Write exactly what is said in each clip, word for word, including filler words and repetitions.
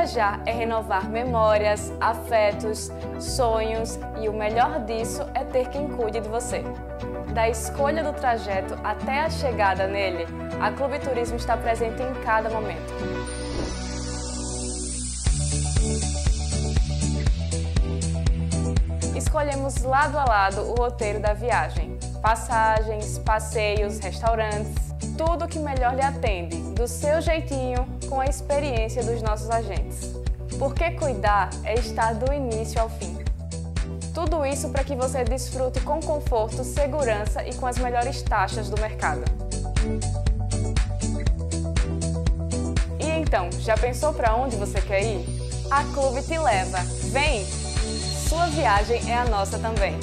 Viajar é renovar memórias, afetos, sonhos e o melhor disso é ter quem cuide de você. Da escolha do trajeto até a chegada nele, a Clube Turismo está presente em cada momento. Escolhemos lado a lado o roteiro da viagem. Passagens, passeios, restaurantes, tudo o que melhor lhe atende, do seu jeitinho, com a experiência dos nossos agentes. Porque cuidar é estar do início ao fim. Tudo isso para que você desfrute com conforto, segurança e com as melhores taxas do mercado. E então, já pensou para onde você quer ir? A Clube te leva! Vem! Sua viagem é a nossa também!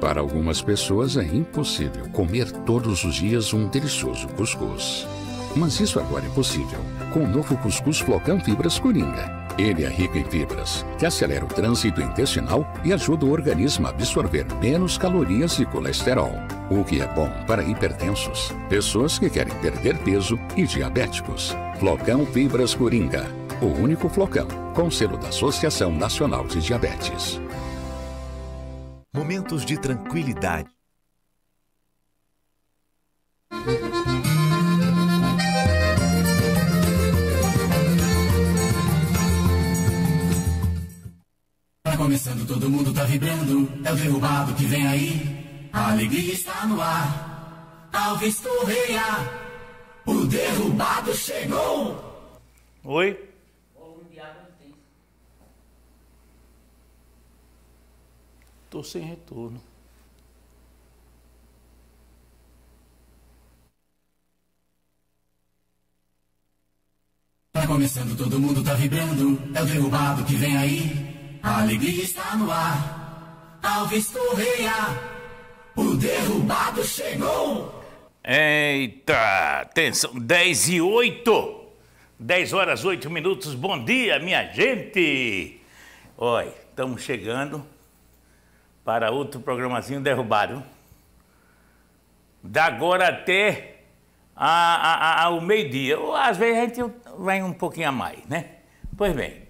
Para algumas pessoas é impossível comer todos os dias um delicioso cuscuz. Mas isso agora é possível com o novo Cuscuz Flocão Fibras Coringa. Ele é rico em fibras, que acelera o trânsito intestinal e ajuda o organismo a absorver menos calorias e colesterol, o que é bom para hipertensos, pessoas que querem perder peso e diabéticos. Flocão Fibras Coringa, o único flocão com selo da Associação Nacional de Diabetes. Momentos de tranquilidade. Tá começando, todo mundo tá vibrando. É o derrubado que vem aí. A alegria está no ar. Alves Correia. O derrubado chegou. Oi. Tô sem retorno. Tá começando, todo mundo tá vibrando. É o derrubado que vem aí. A alegria está no ar. Alves Correia. O derrubado chegou. Eita, atenção, dez e oito. dez horas, oito minutos. Bom dia, minha gente. Olha, estamos chegando para outro programazinho derrubado. Da agora até a, a, a, ao meio-dia. Ou às vezes a gente vai um pouquinho a mais, né? Pois bem,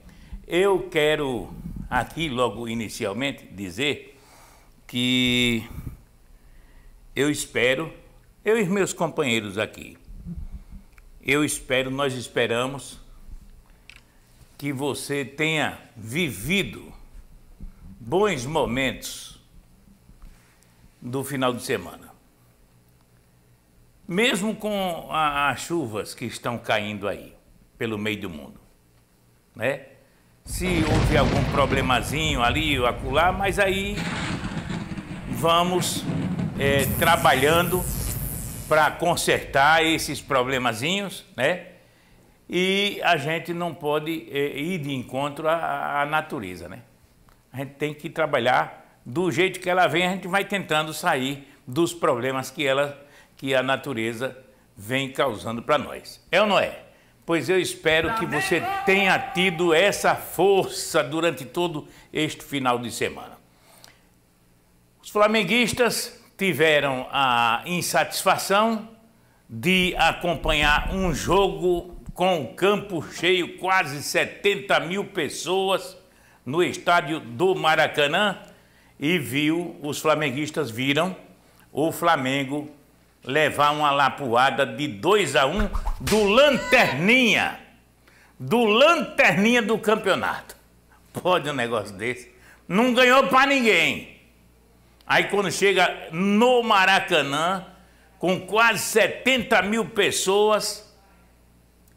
eu quero aqui logo inicialmente dizer que eu espero, eu e meus companheiros aqui, eu espero, nós esperamos que você tenha vivido bons momentos do final de semana. Mesmo com a, as chuvas que estão caindo aí, pelo meio do mundo, né? Se houve algum problemazinho ali ou acolá, mas aí vamos é, trabalhando para consertar esses problemazinhos, né? E a gente não pode é, ir de encontro à, à natureza, né? A gente tem que trabalhar do jeito que ela vem, a gente vai tentando sair dos problemas que, ela, que a natureza vem causando para nós. É ou não é? Pois eu espero que você tenha tido essa força durante todo este final de semana. Os flamenguistas tiveram a insatisfação de acompanhar um jogo com o campo cheio, quase setenta mil pessoas, no estádio do Maracanã, e viu, os flamenguistas viram o Flamengo levar uma lapuada de dois a um do Lanterninha, do Lanterninha do campeonato. Pode um negócio desse? Não ganhou para ninguém. Aí quando chega no Maracanã, com quase setenta mil pessoas,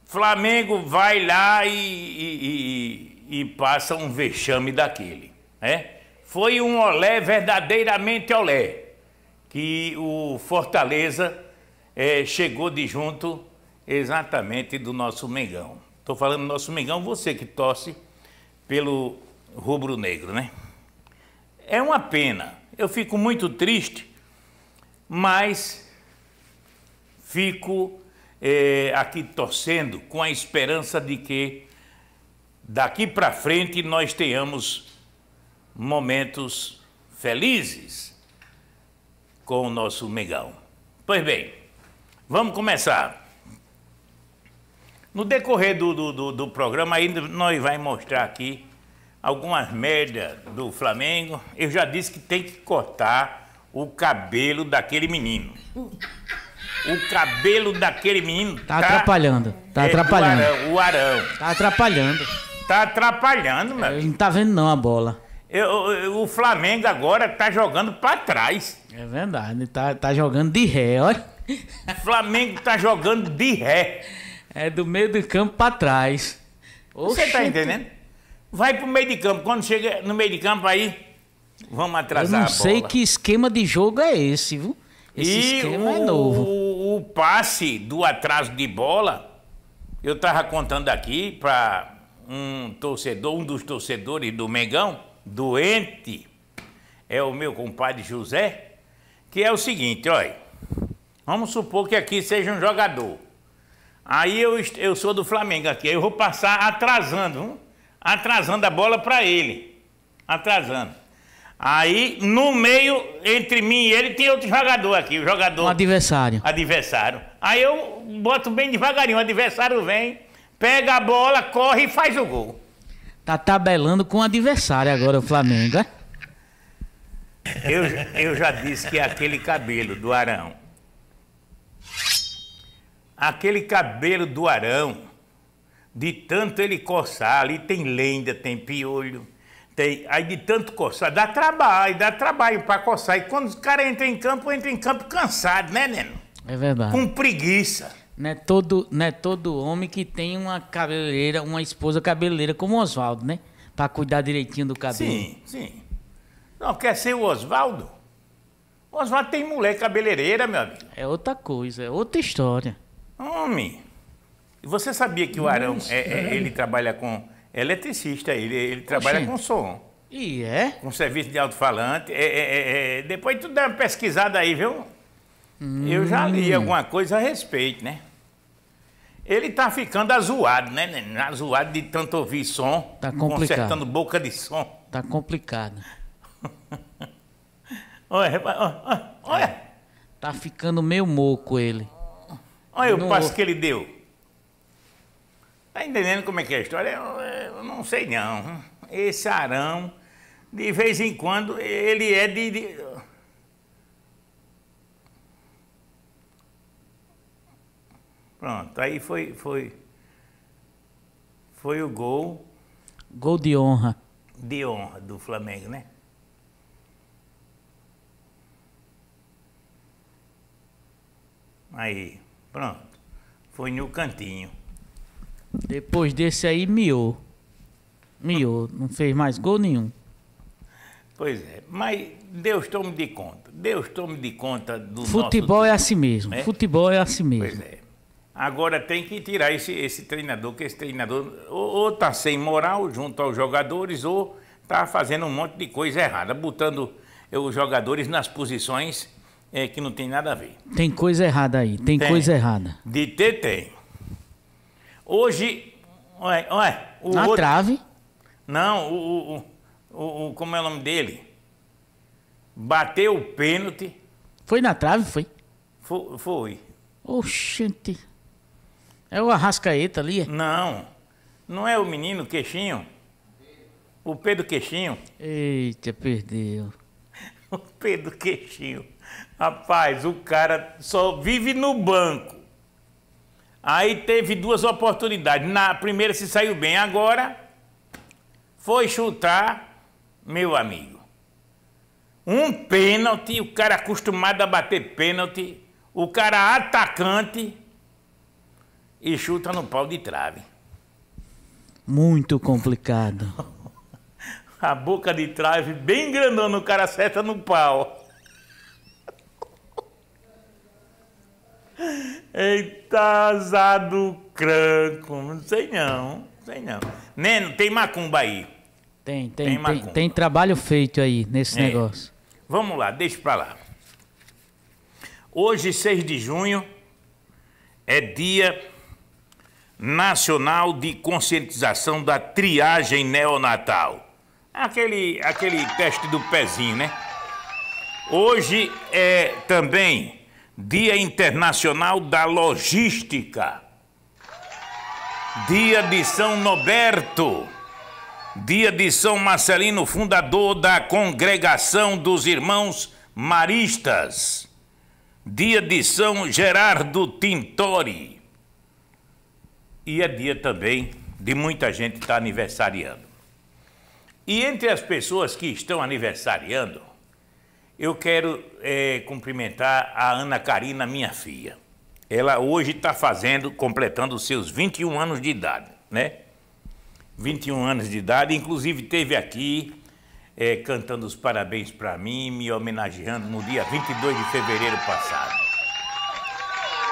Flamengo vai lá e... e, e E passa um vexame daquele, né? Foi um olé, verdadeiramente olé, que o Fortaleza é, chegou de junto exatamente do nosso Mengão. Estou falando do nosso Mengão, você que torce pelo rubro-negro, né? É uma pena, eu fico muito triste, mas Fico eh, aqui torcendo com a esperança de que daqui para frente nós tenhamos momentos felizes com o nosso Mengão. Pois bem, vamos começar. No decorrer do, do, do, do programa, ainda nós vamos mostrar aqui algumas merdas do Flamengo. Eu já disse que tem que cortar o cabelo daquele menino. O cabelo daquele menino tá... tá atrapalhando, tá é, atrapalhando. O Arão, o Arão. Tá atrapalhando. Tá atrapalhando, meu. Ele não tá vendo não a bola. Eu, eu, o Flamengo agora tá jogando pra trás. É verdade, tá, tá jogando de ré, olha. O Flamengo tá jogando de ré. É do meio do campo pra trás. Oxe. Você tá entendendo? Vai pro meio de campo. Quando chega no meio de campo aí, vamos atrasar a bola. Eu não sei que esquema de jogo é esse, viu? Esse e esquema o, é novo. O, o passe do atraso de bola, eu tava contando aqui pra um torcedor, um dos torcedores do Mengão, doente, é o meu compadre José, que é o seguinte, olha. Vamos supor que aqui seja um jogador. Aí eu, eu sou do Flamengo aqui, aí eu vou passar atrasando, hein? Atrasando a bola para ele, atrasando. Aí no meio, entre mim e ele, tem outro jogador aqui, o jogador... Um adversário. Adversário. Aí eu boto bem devagarinho, o adversário vem, pega a bola, corre e faz o gol. Tá tabelando com o adversário agora o Flamengo, é? Eu, eu já disse que é aquele cabelo do Arão. Aquele cabelo do Arão, de tanto ele coçar, ali tem lenda, tem piolho, tem... aí de tanto coçar, dá trabalho, dá trabalho para coçar. E quando os caras entram em campo, entram em campo cansado, né, Neno? É verdade. Com preguiça. Não é todo, não é todo homem que tem uma cabeleireira, uma esposa cabeleireira, como o Osvaldo, né? Para cuidar direitinho do cabelo. Sim, sim. Não, quer ser o Osvaldo? O Osvaldo tem mulher cabeleireira, meu amigo. É outra coisa, é outra história. Homem, você sabia que o Arão, Nossa, é, é, ele trabalha com eletricista, ele, ele trabalha Oxente. com som. E é? Com serviço de alto-falante. É, é, é, depois tu dá uma pesquisada aí, viu? Hum. Eu já li alguma coisa a respeito, né? Ele tá ficando azuado, né? Azuado de tanto ouvir som. Tá complicado. Consertando boca de som. Tá complicado. Olha, olha, olha. Tá ficando meio moco ele. Olha o passo que ele deu. Tá entendendo como é que é a história? Eu, eu não sei não. Esse Arão, de vez em quando, ele é de... de... Pronto, aí foi, foi... Foi o gol... Gol de honra. De honra do Flamengo, né? Aí... Pronto, foi no cantinho. Depois desse aí, miou. Miou, não fez mais gol nenhum. Pois é, mas Deus tome de conta. Deus tome de conta do futebol. Futebol é assim mesmo, né? Futebol é assim mesmo. Pois é. Agora tem que tirar esse, esse treinador, que esse treinador ou, ou tá sem moral junto aos jogadores, ou tá fazendo um monte de coisa errada, botando os jogadores nas posições... É que não tem nada a ver. Tem coisa errada aí, tem, tem. coisa errada. De ter, tem. Hoje, olha, olha... O Na outro... trave? Não, o, o, o, o... Como é o nome dele? Bateu o pênalti. Foi na trave, foi? Foi. foi. Oxente. É o Arrascaeta ali? É? Não. Não é o menino Queixinho? O Pedro Queixinho? Eita, perdeu. O Pedro Queixinho. Rapaz, o cara só vive no banco. Aí teve duas oportunidades. Na primeira se saiu bem, agora foi chutar, meu amigo. Um pênalti, o cara acostumado a bater pênalti, o cara atacante e chuta no pau de trave. Muito complicado. A boca de trave bem grandona, o cara acerta no pau. Eita, azar do cranco. Não sei não, não sei não. Neno, tem macumba aí. Tem, tem, tem, macumba. tem, tem trabalho feito aí nesse é. negócio. Vamos lá, deixa pra lá. Hoje, seis de junho, é Dia Nacional de Conscientização da Triagem Neonatal. Aquele, aquele teste do pezinho, né? Hoje é também Dia Internacional da Logística, Dia de São Norberto, Dia de São Marcelino, fundador da Congregação dos Irmãos Maristas, Dia de São Gerardo Tintori, e é dia também de muita gente estar aniversariando. E entre as pessoas que estão aniversariando, eu quero é, cumprimentar a Ana Karina, minha filha. Ela hoje está fazendo, completando os seus vinte e um anos de idade, né? vinte e um anos de idade, inclusive esteve aqui é, cantando os parabéns para mim, me homenageando no dia vinte e dois de fevereiro passado.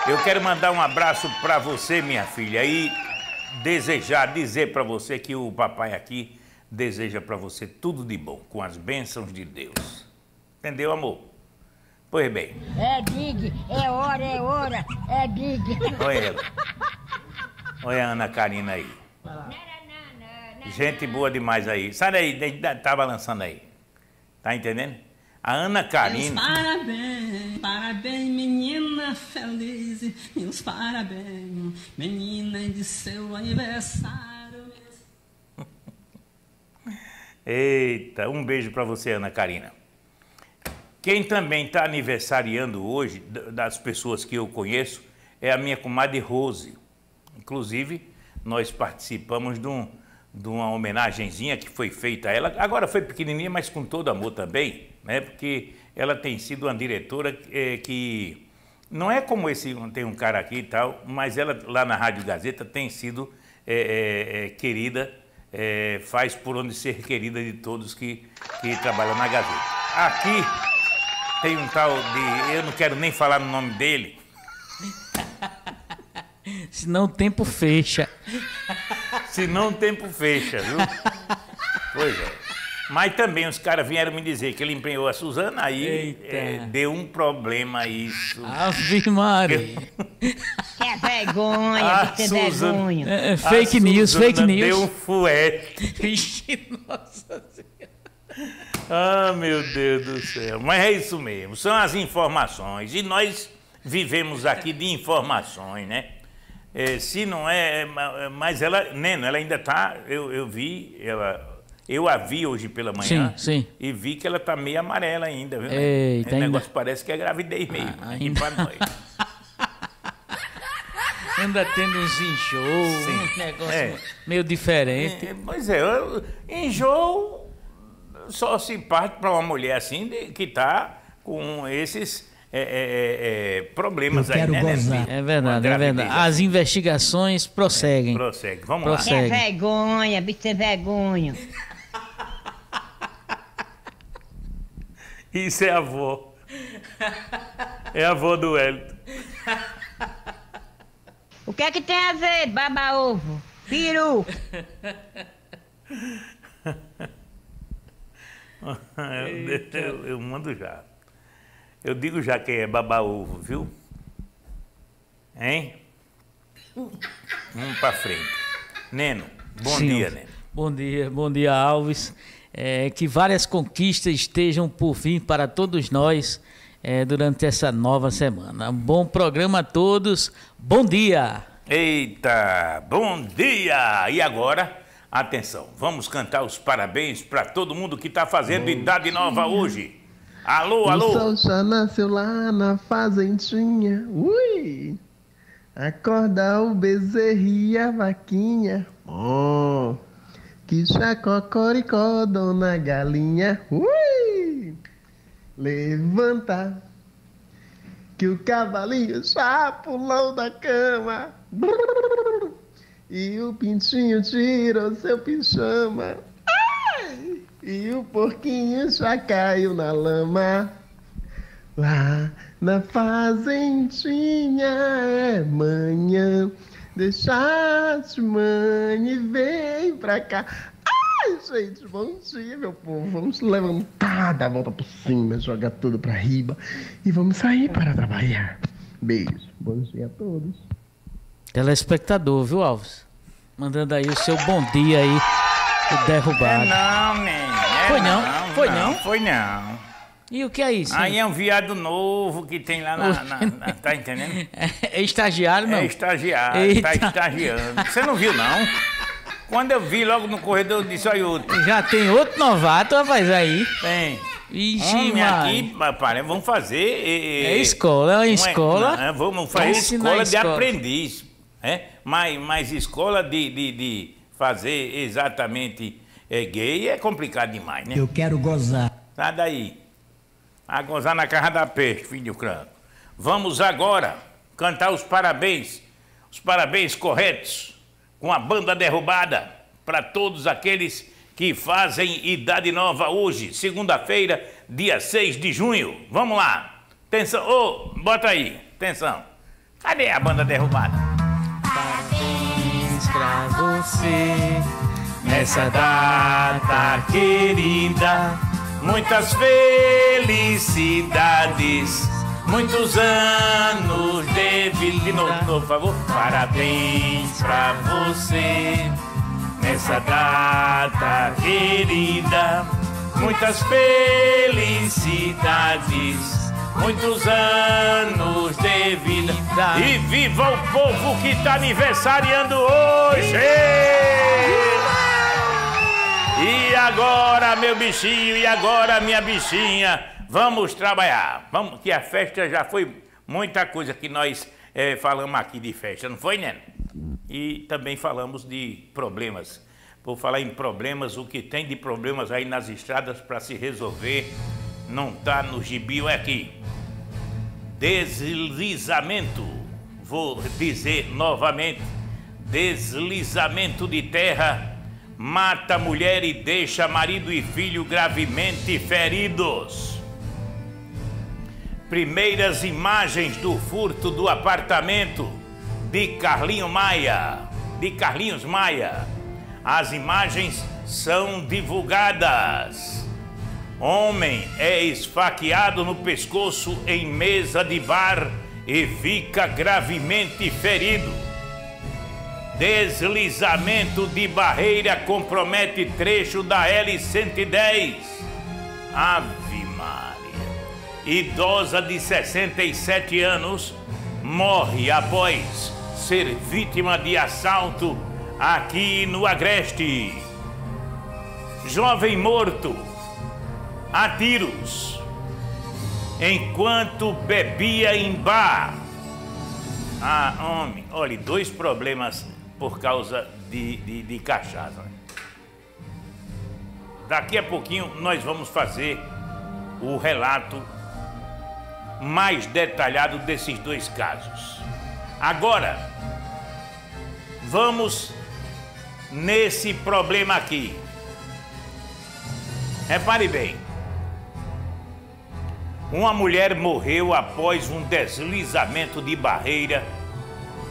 Eu quero mandar um abraço para você, minha filha, e desejar, dizer para você que o papai aqui deseja para você tudo de bom, com as bênçãos de Deus. Entendeu, amor? Pois bem. É dig, é hora, é hora, é dig. Olha ela. Olha a Ana Karina aí. Gente boa demais aí. Sai daí, tá balançando aí. Tá entendendo? A Ana Karina. Meus parabéns, parabéns, menina feliz. Meus parabéns, menina de seu aniversário. Eita, um beijo pra você, Ana Karina. Quem também tá aniversariando hoje, das pessoas que eu conheço, é a minha comadre Rose. Inclusive, nós participamos de um... de uma homenagenzinha que foi feita a ela, agora foi pequenininha, mas com todo amor também, né? Porque ela tem sido uma diretora é, que não é como esse, tem um cara aqui e tal, mas ela lá na Rádio Gazeta tem sido é, é, é, querida, é, faz por onde ser querida de todos que, que trabalham na Gazeta. Aqui tem um tal de, eu não quero nem falar no nome dele. Senão o tempo fecha. Senão o tempo fecha, viu? Pois é. Mas também os caras vieram me dizer que ele empenhou a Suzana, aí é, deu um problema isso. Ave Maria. Que é vergonha, a que Suzana, é vergonha. É, é, fake a news, Suzana fake news. Deu um fuete. Vixe, nossa senhora. Ah, meu Deus do céu. Mas é isso mesmo, são as informações. E nós vivemos aqui de informações, né? É, se não é, mas ela, Neno, ela ainda está, eu, eu vi, ela, eu a vi hoje pela manhã, sim, sim. E vi que ela está meio amarela ainda, viu? Eita, esse ainda... negócio parece que é gravidez mesmo, ah, ainda... para nós. Anda tendo uns enjoos, um negócio é. meio diferente. É, pois é, enjoo só se parte para uma mulher assim, de, que está com esses... É, é, é, problemas aí, né? Gozar. É verdade, é verdade. As investigações prosseguem. É, prossegue, vamos prossegue. lá. Tem vergonha, bicho, tem vergonha. Isso é a avó. É a avó do Elton. O que é que tem a ver, baba-ovo? Peru. eu, eu, eu mando já. Eu digo já que é baba-ovo, viu? Hein? Vamos pra frente. Neno, bom Sim. dia, Neno. Bom dia, bom dia, Alves. É, que várias conquistas estejam por vir para todos nós é, durante essa nova semana. Bom programa a todos. Bom dia! Eita, bom dia! E agora, atenção, vamos cantar os parabéns para todo mundo que está fazendo bom idade dia. nova hoje. Alô, alô! O sol já nasceu lá na fazendinha. Ui! Acorda o bezerro e a vaquinha. Oh! Que chacocoricó, dona galinha. Ui! Levanta! Que o cavalinho já pulou da cama. Brrr, e o pintinho tirou seu pijama. E o porquinho já caiu na lama. Lá na fazendinha é manhã. Deixa de mãe e vem pra cá. Ai, gente, bom dia, meu povo. Vamos levantar, dar a volta por cima, jogar tudo pra riba. E vamos sair para trabalhar. Beijo. Bom dia a todos. Telespectador, viu, Alves? Mandando aí o seu bom dia aí, o derrubado. É não, man. É foi não, não, não, foi não. Foi não. E o que é isso? Aí é um viado novo que tem lá na... na, na tá entendendo? É estagiário, não? É estagiário, Eita. Tá estagiando. Você não viu, não? Quando eu vi logo no corredor, eu disse, olha outro. Já tem outro novato, rapaz, aí. Tem. Ixi, homem, aqui, rapaz, vamos fazer... É, é escola, é uma escola. Não é, não, vamos fazer escola de escola. Aprendiz. É? Mas, mas escola de, de, de fazer exatamente é, gay é complicado demais, né? Eu quero gozar. Sai daí. A gozar na cara da peixe, filho do crânio. Vamos agora cantar os parabéns, os parabéns corretos, com a banda derrubada, para todos aqueles que fazem idade nova hoje, segunda-feira, dia seis de junho. Vamos lá. Atenção. Ô, oh, bota aí. Atenção. Cadê a banda derrubada? Parabéns pra você, nessa data querida. Muitas felicidades, muitos anos de vida. De novo, por favor. Parabéns pra você, nessa data querida. Muitas felicidades, muitos anos de vida. E viva o povo que tá aniversariando hoje! E agora, meu bichinho, e agora, minha bichinha, vamos trabalhar. Vamos, que a festa já foi muita coisa que nós é, falamos aqui de festa, não foi, Neno? E também falamos de problemas. Vou falar em problemas, o que tem de problemas aí nas estradas para se resolver não tá no gibi, é aqui. Deslizamento, vou dizer novamente, deslizamento de terra mata mulher e deixa marido e filho gravemente feridos. Primeiras imagens do furto do apartamento de Carlinhos Maia. De Carlinhos Maia. As imagens são divulgadas. Homem é esfaqueado no pescoço em mesa de bar e fica gravemente ferido. Deslizamento de barreira compromete trecho da L cento e dez. Ave Maria. Idosa de sessenta e sete anos morre após ser vítima de assalto aqui no Agreste. Jovem morto a tiros enquanto bebia em bar. Ah, homem, olha, dois problemas por causa de, de, de cachaça. Daqui a pouquinho nós vamos fazer o relato mais detalhado desses dois casos. Agora, vamos nesse problema aqui. Repare bem. Uma mulher morreu após um deslizamento de barreira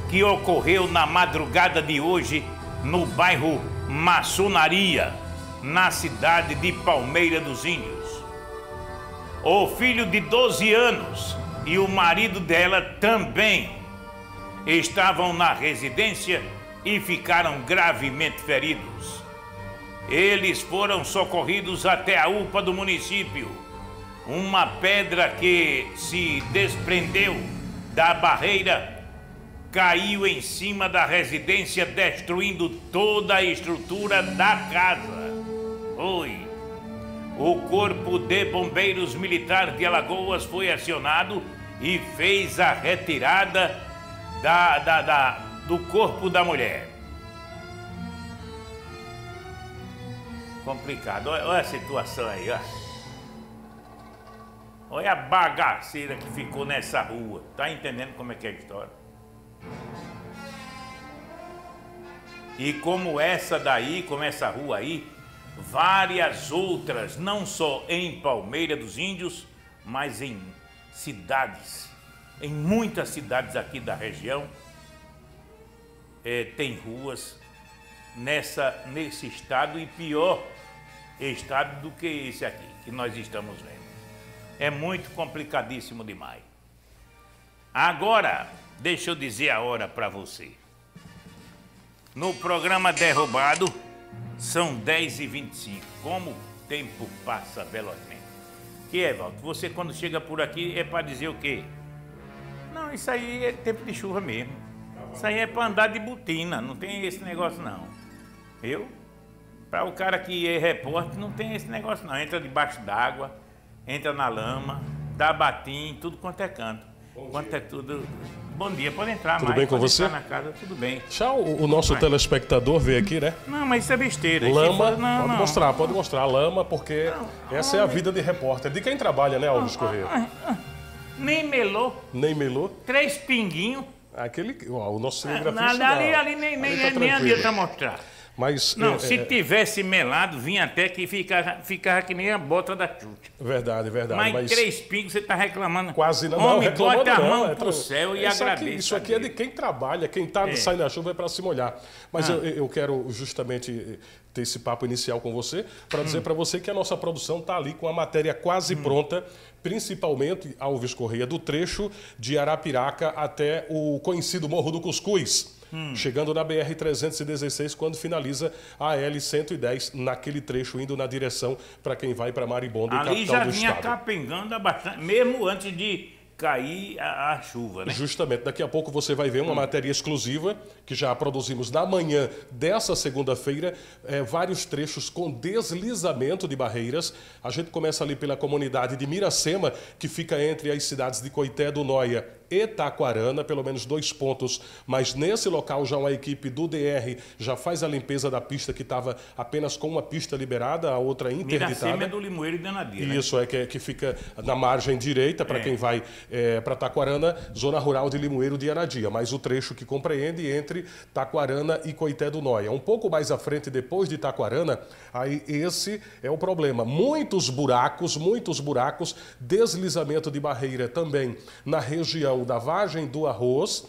que ocorreu na madrugada de hoje no bairro Maçonaria, na cidade de Palmeira dos Índios. O filho de doze anos e o marido dela também estavam na residência e ficaram gravemente feridos. Eles foram socorridos até a U P A do município. Uma pedra que se desprendeu da barreira caiu em cima da residência, destruindo toda a estrutura da casa. Oi. O Corpo de Bombeiros Militar de Alagoas foi acionado e fez a retirada da, da, da, do corpo da mulher. Complicado. Olha, olha a situação aí, olha. Olha a bagaceira que ficou nessa rua. Tá entendendo como é que é a história? E como essa daí, como essa rua aí, várias outras, não só em Palmeira dos Índios, mas em cidades, em muitas cidades aqui da região, é, tem ruas nessa, nesse estado e pior estado do que esse aqui, que nós estamos vendo. É muito complicadíssimo demais. Agora, deixa eu dizer a hora para você. no programa Derrubado, são dez e vinte e cinco. Como o tempo passa velozmente. Que é, Valdo? Você quando chega por aqui é para dizer o quê? Não, isso aí é tempo de chuva mesmo. Isso aí é para andar de botina, não tem esse negócio não. Eu? Para o cara que é repórter, não tem esse negócio não. Entra debaixo d'água, entra na lama, dá batim, tudo quanto é canto. Bom quanto dia. É tudo... Bom dia, pode entrar, tudo mais. Tudo bem com pode você? Na casa, tudo bem. Tchau, o, o nosso mas... telespectador veio aqui, né? Não, mas isso é besteira. Lama, isso... não, pode não, mostrar, pode não. mostrar. Lama, porque não, essa não, é a vida de repórter. De quem trabalha, né, Alves Correia? Nem melô. Nem melô? Três pinguinhos. Aquele, ó, o nosso cinegrafista... Ah, ali, ali, nem, ali nem, tá nem adianta mostrar. Mas, não, é, se é... tivesse melado, vinha até que ficava, ficava que nem a bota da chute. Verdade, verdade. Mas, mas... três pingos você está reclamando. Quase não. Homem, não, bota a mão para o céu e isso agradece. Aqui, isso aqui é de quem trabalha, quem tá, é. sai na chuva é para se molhar. Mas ah. eu, eu quero justamente ter esse papo inicial com você para dizer hum. para você que a nossa produção está ali com a matéria quase hum. pronta, principalmente, Alves Correia, do trecho de Arapiraca até o conhecido Morro do Cuscuz. Hum. Chegando na B R trezentos e dezesseis, quando finaliza a L cento e dez, naquele trecho, indo na direção para quem vai para Maribondo, capital do estado. Ali já vinha capengando bastante, mesmo antes de cair a, a chuva, né? Justamente. Daqui a pouco você vai ver uma hum. matéria exclusiva, que já produzimos na manhã dessa segunda-feira, é, vários trechos com deslizamento de barreiras. A gente começa ali pela comunidade de Miracema, que fica entre as cidades de Coité do Nóia e Taquarana, pelo menos dois pontos, mas nesse local já uma equipe do D R já faz a limpeza da pista que estava apenas com uma pista liberada, a outra interditada. Miracema é do Limoeiro e Danadia. Isso, né? é, que, é que fica na margem direita para é. quem vai é, para Taquarana, zona rural de Limoeiro de Anadia, mas o trecho que compreende entre Taquarana e Coité do Nóia. Um pouco mais à frente, depois de Taquarana, aí esse é o problema. Muitos buracos, muitos buracos, deslizamento de barreira também na região da Vagem do Arroz,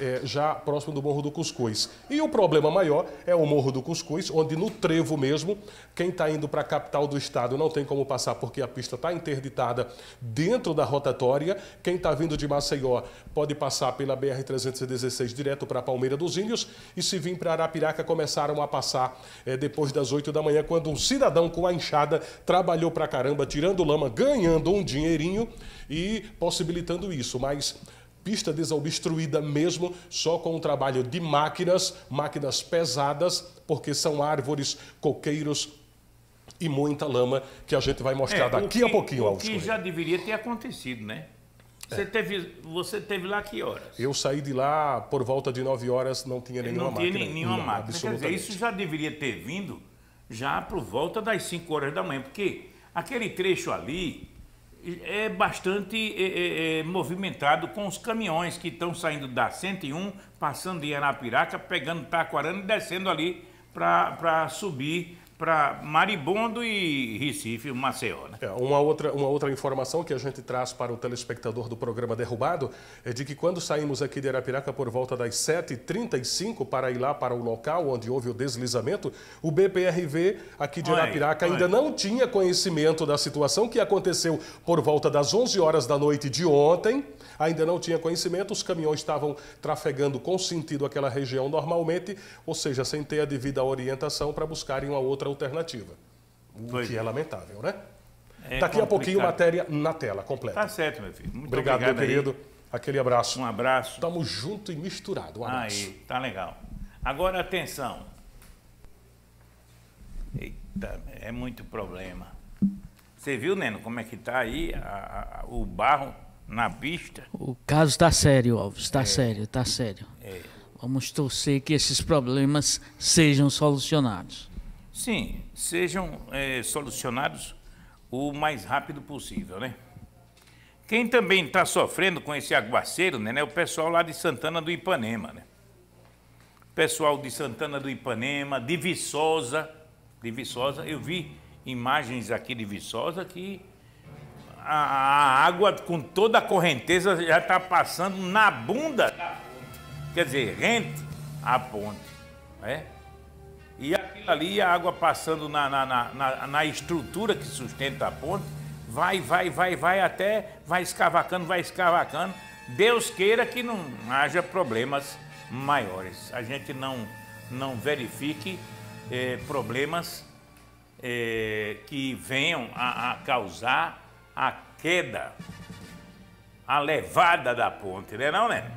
é, já próximo do Morro do Cuscuz. E o problema maior é o Morro do Cuscuz, onde no trevo mesmo, quem está indo para a capital do estado não tem como passar porque a pista está interditada dentro da rotatória. Quem está vindo de Maceió pode passar pela B R trezentos e dezesseis direto para a Palmeira dos Índios e se vir para Arapiraca começaram a passar é, depois das oito da manhã, quando um cidadão com a enxada trabalhou para caramba, tirando lama, ganhando um dinheirinho e possibilitando isso, mas pista desobstruída mesmo, só com o trabalho de máquinas, máquinas pesadas, porque são árvores, coqueiros e muita lama que a gente vai mostrar é, daqui que, a pouquinho. O que já deveria ter acontecido, né? Você, é. teve, você teve lá que horas? Eu saí de lá por volta de nove horas, não tinha nenhuma não máquina. Não tinha nenhuma não, máquina. Quer dizer, isso já deveria ter vindo já por volta das cinco horas da manhã, porque aquele trecho ali... é bastante é, é, movimentado com os caminhões que estão saindo da cento e um, passando em Arapiraca, pegando Taquarana e descendo ali para subir para Maribondo e Recife, Maceió. Né? É, uma, outra, uma outra informação que a gente traz para o telespectador do programa Derrubado é de que quando saímos aqui de Arapiraca por volta das sete e trinta e cinco para ir lá para o local onde houve o deslizamento, o B P R V aqui de Arapiraca ainda oi. não tinha conhecimento da situação que aconteceu por volta das onze horas da noite de ontem, ainda não tinha conhecimento, os caminhões estavam trafegando com sentido aquela região normalmente, ou seja, sem ter a devida orientação para buscarem uma outra alternativa, o pois que é, é lamentável, né? É Daqui complicado. a pouquinho, matéria na tela, completa. Tá certo, meu filho. Muito obrigado, obrigado, meu aí. querido. Aquele abraço. Um abraço. Tamo junto e misturado. Um abraço. Aí, tá legal. Agora, atenção. Eita, é muito problema. Você viu, Neno, como é que tá aí a, a, o barro na pista? O caso tá sério, Alves. Tá é. sério, tá sério. É. Vamos torcer que esses problemas sejam solucionados. Sim, sejam é, solucionados o mais rápido possível, né? Quem também está sofrendo com esse aguaceiro, né, né, o pessoal lá de Santana do Ipanema, né? O pessoal de Santana do Ipanema, de Viçosa, de Viçosa, eu vi imagens aqui de Viçosa que a, a água com toda a correnteza já está passando na bunda, quer dizer, rente à ponte, né? E aquilo ali, a água passando na, na, na, na estrutura que sustenta a ponte, vai, vai, vai, vai até, vai escavacando, vai escavacando. Deus queira que não haja problemas maiores. A gente não, não verifique eh, problemas eh, que venham a, a causar a queda, a levada da ponte, né não, né?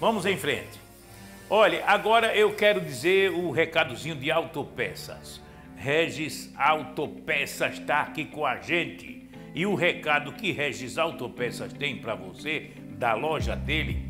Vamos em frente. Olha, agora eu quero dizer o recadozinho de Autopeças. Regis Autopeças está aqui com a gente. E o recado que Regis Autopeças tem para você, da loja dele,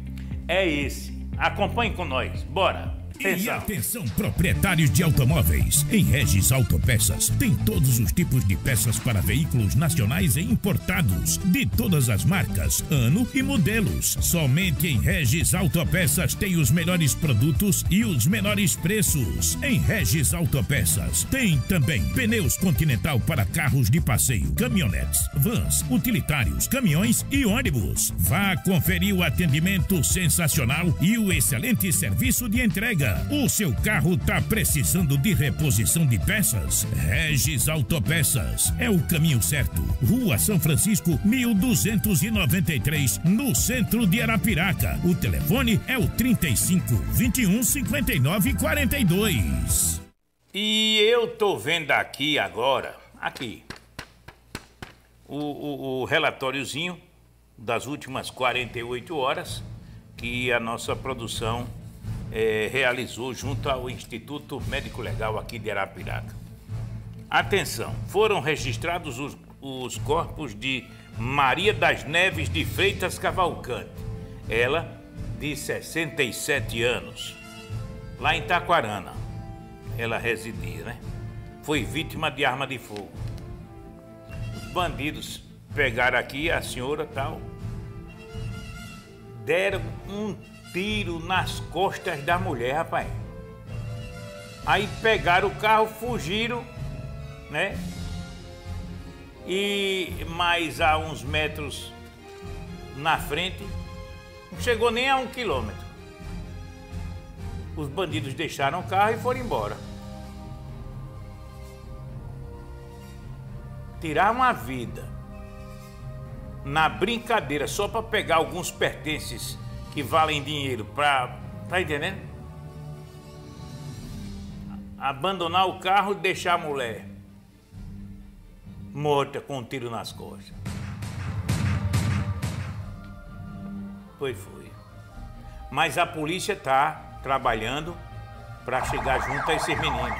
é esse. Acompanhe com nós, bora! Atenção. E atenção, proprietários de automóveis. Em Regis Autopeças tem todos os tipos de peças para veículos nacionais e importados, de todas as marcas, ano e modelos. Somente em Regis Autopeças tem os melhores produtos e os menores preços. Em Regis Autopeças tem também pneus Continental para carros de passeio, caminhonetes, vans, utilitários, caminhões e ônibus. Vá conferir o atendimento sensacional e o excelente serviço de entrega. O seu carro tá precisando de reposição de peças? Regis Autopeças é o caminho certo. Rua São Francisco, mil duzentos e noventa e três, no centro de Arapiraca. O telefone é o trinta e cinco, vinte e um, cinquenta e nove, quarenta e dois. E eu tô vendo aqui agora, aqui, o, o, o relatóriozinho das últimas quarenta e oito horas que a nossa produção É, realizou junto ao Instituto Médico Legal aqui de Arapiraca. Atenção, foram registrados os, os corpos de Maria das Neves de Freitas Cavalcante, ela de sessenta e sete anos, lá em Taquarana, ela residia, né? Foi vítima de arma de fogo. Os bandidos pegaram aqui a senhora tal, deram um tiro nas costas da mulher, rapaz. Aí pegaram o carro, fugiram, né? E mais a uns metros na frente, não chegou nem a um quilômetro. Os bandidos deixaram o carro e foram embora. Tiraram a vida na brincadeira, só para pegar alguns pertences que valem dinheiro, para, tá entendendo? Abandonar o carro e deixar a mulher morta com um tiro nas costas. Pois foi. Mas a polícia tá trabalhando para chegar junto a esses meninos.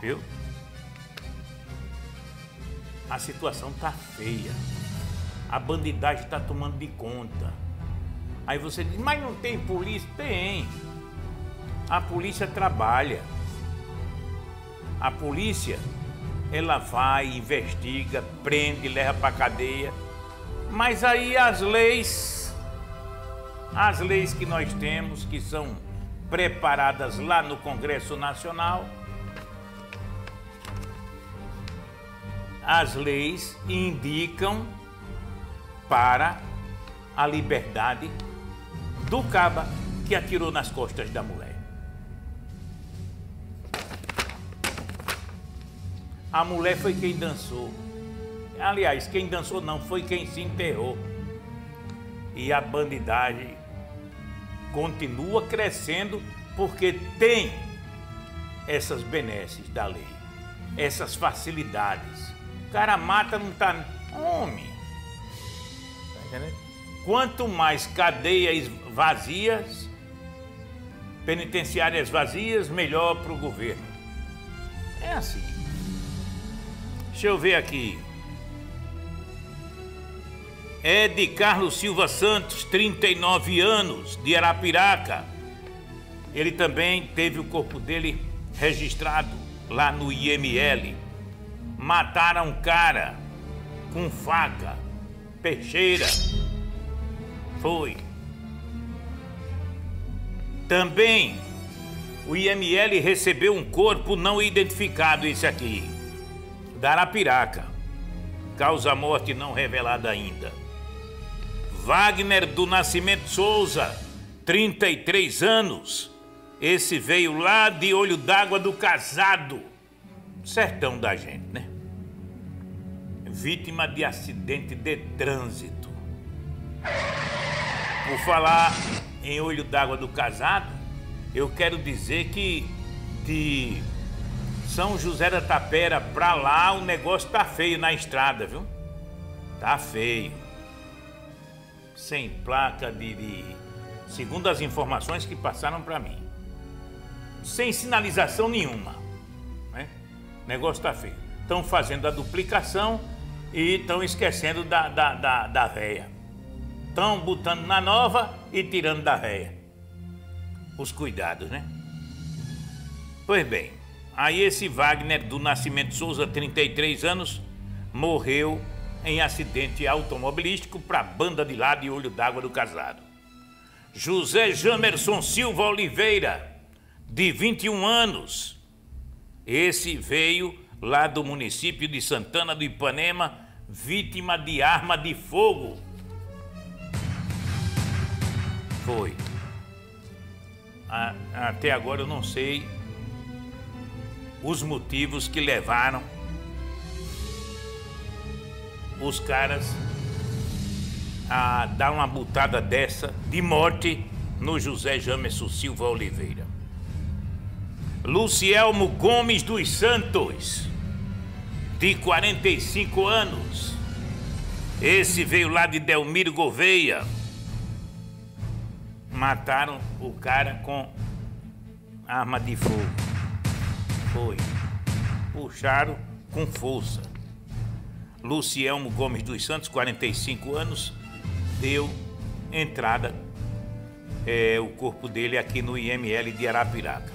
Viu? A situação tá feia. A bandidagem tá tomando de conta. Aí você diz, mas não tem polícia? Tem. A polícia trabalha. A polícia, ela vai, investiga, prende, leva pra cadeia. Mas aí as leis, as leis que nós temos, que são preparadas lá no Congresso Nacional, as leis indicam para a liberdade do caba que atirou nas costas da mulher. A mulher foi quem dançou. Aliás, quem dançou não, foi quem se enterrou. E a bandidagem continua crescendo porque tem essas benesses da lei, essas facilidades. O cara mata, não tá... Homem! Quanto mais cadeias vazias, penitenciárias vazias, melhor para o governo. É assim. Deixa eu ver aqui. É de Carlos Silva Santos, trinta e nove anos, de Arapiraca. Ele também teve o corpo dele registrado lá no I M L. Mataram um cara com faca. Peixeira, foi. Também o I M L recebeu um corpo não identificado, esse aqui, da Arapiraca. Causa-morte não revelada ainda. Wagner do Nascimento Souza, trinta e três anos. Esse veio lá de Olho d'Água do Casado. Sertão da gente, né? Vítima de acidente de trânsito. Por falar em Olho d'Água do Casado, eu quero dizer que de São José da Tapera pra lá o negócio tá feio na estrada, viu? Tá feio. Sem placa de... de... segundo as informações que passaram pra mim. Sem sinalização nenhuma, né? O negócio tá feio. Estão fazendo a duplicação e estão esquecendo da, da, da, da véia. Estão botando na nova e tirando da véia. Os cuidados, né? Pois bem, aí esse Wagner do Nascimento Souza, trinta e três anos, morreu em acidente automobilístico para banda de lado e olho d'água do casado. José Jamerson Silva Oliveira, de vinte e um anos, esse veio lá do município de Santana do Ipanema, vítima de arma de fogo. Foi. A, até agora eu não sei os motivos que levaram os caras a dar uma butada dessa de morte no José Jamerson Silva Oliveira. Lucielmo Gomes dos Santos, de quarenta e cinco anos. Esse veio lá de Delmiro Gouveia. Mataram o cara com arma de fogo. Foi. Puxaram com força. Lucielmo Gomes dos Santos, quarenta e cinco anos, deu entrada, é, o corpo dele aqui no I M L de Arapiraca.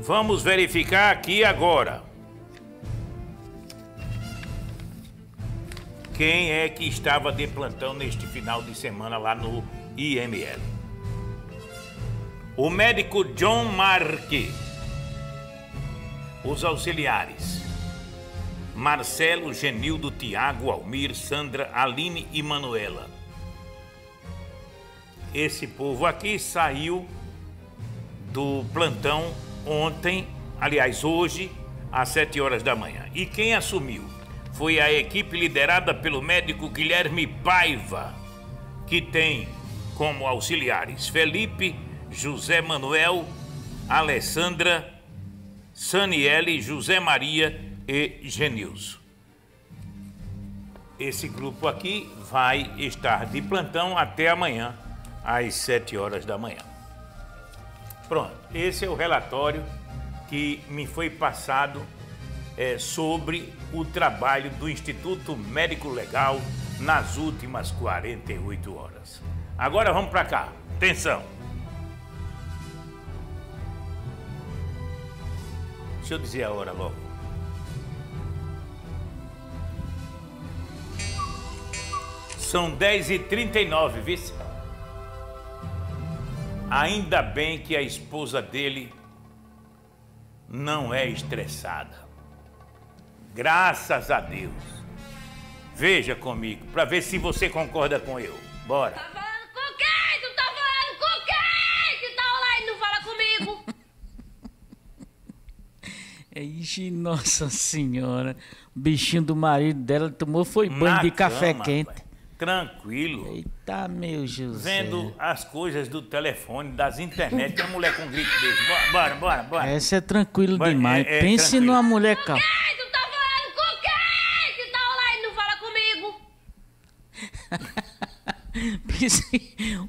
Vamos verificar aqui agora quem é que estava de plantão neste final de semana lá no I M L. O médico John Marque, os auxiliares Marcelo, Genildo, Tiago, Almir, Sandra, Aline e Manuela. Esse povo aqui saiu do plantão ontem, aliás hoje, às sete horas da manhã. E quem assumiu foi a equipe liderada pelo médico Guilherme Paiva, que tem como auxiliares Felipe, José Manuel, Alessandra, Saniele, José Maria e Genilson. Esse grupo aqui vai estar de plantão até amanhã, às sete horas da manhã. Pronto, esse é o relatório que me foi passado É sobre o trabalho do Instituto Médico Legal nas últimas quarenta e oito horas. Agora vamos para cá. Atenção! Deixa eu dizer a hora logo. São dez e trinta e nove, vice? Ainda bem que a esposa dele não é estressada. Graças a Deus. Veja comigo, pra ver se você concorda com eu. Bora. Tá falando com quem? Tu tá falando com quem? Que tá online, não fala comigo. Ixi, nossa senhora. O bichinho do marido dela tomou foi banho na de cama, café quente. Pai. Tranquilo. Eita, meu José. Vendo as coisas do telefone, das internet, tem uma mulher com grito desse. Bora, bora, bora, bora. Essa é tranquilo bora, demais. É, é, pense tranquilo. Numa mulher calma.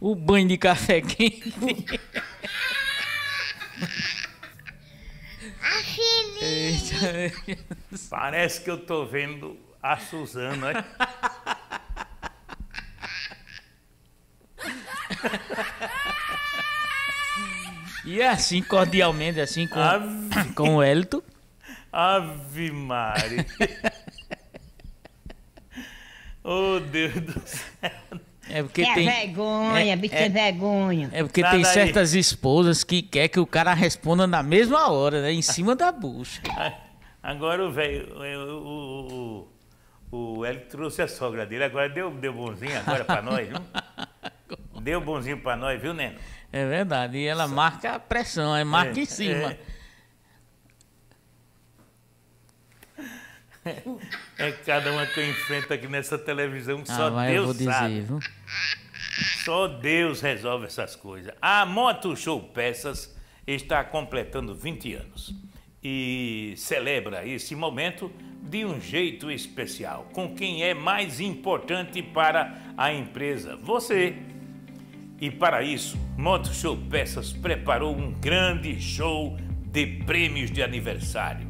O banho de café quente. Parece que eu tô vendo a Suzana. E assim, cordialmente, assim, com, Ave... com o Elton. Ave Mari. Oh, Deus do céu. É porque que tem é vergonha, é, bicho, é, é vergonha. É porque Nada tem certas aí. esposas que quer que o cara responda na mesma hora, né? Em cima da bucha. Agora o velho, o, o, o Hélio trouxe a sogra dele, agora deu, deu bonzinho agora pra nós, viu? Deu bonzinho pra nós, viu, Neno? É verdade, e ela Só... marca a pressão, é marca é, em cima. É, é cada uma que eu enfrento aqui nessa televisão que ah, só Deus sabe. Dizer, viu? Só Deus resolve essas coisas. A Moto Show Peças está completando vinte anos e celebra esse momento de um jeito especial, com quem é mais importante para a empresa, você. E para isso, Moto Show Peças preparou um grande show de prêmios de aniversário.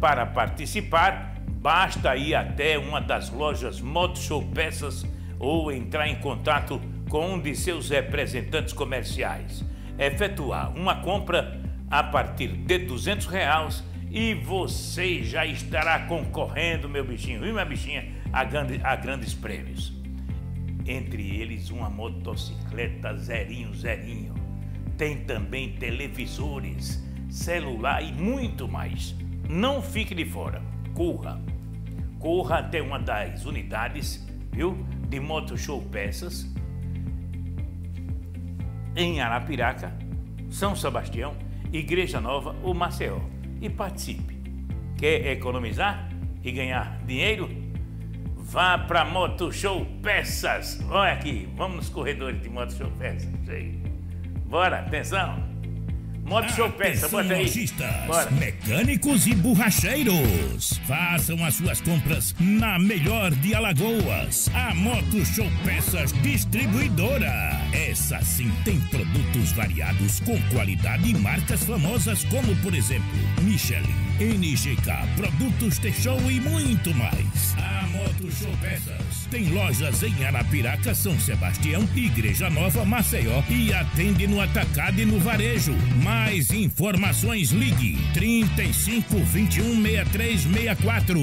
Para participar, basta ir até uma das lojas Moto Show Peças ou entrar em contato com um de seus representantes comerciais. Efetuar uma compra a partir de duzentos reais e você já estará concorrendo, meu bichinho e minha bichinha, a, grande, a grandes prêmios. Entre eles, uma motocicleta zerinho, zerinho. Tem também televisores, celular e muito mais. Não fique de fora, corra. Corra até uma das unidades, viu, de Moto Show Peças, em Arapiraca, São Sebastião, Igreja Nova ou Maceió, e participe. Quer economizar e ganhar dinheiro? Vá para Moto Show Peças. Olha aqui, vamos nos corredores de Moto Show Peças. Bora, atenção. Moto Show Peças, bota aí. Bora. Mecânicos e borracheiros, façam as suas compras na melhor de Alagoas, a Moto Show Peças Distribuidora. Essa sim tem produtos variados com qualidade e marcas famosas como, por exemplo, Michelin, N G K, Produtos T-Show e muito mais. A Moto Show Peças tem lojas em Arapiraca, São Sebastião, Igreja Nova, Maceió e atende no atacado e no varejo. Mais informações, ligue trinta e cinco, vinte e um, sessenta e três, sessenta e quatro.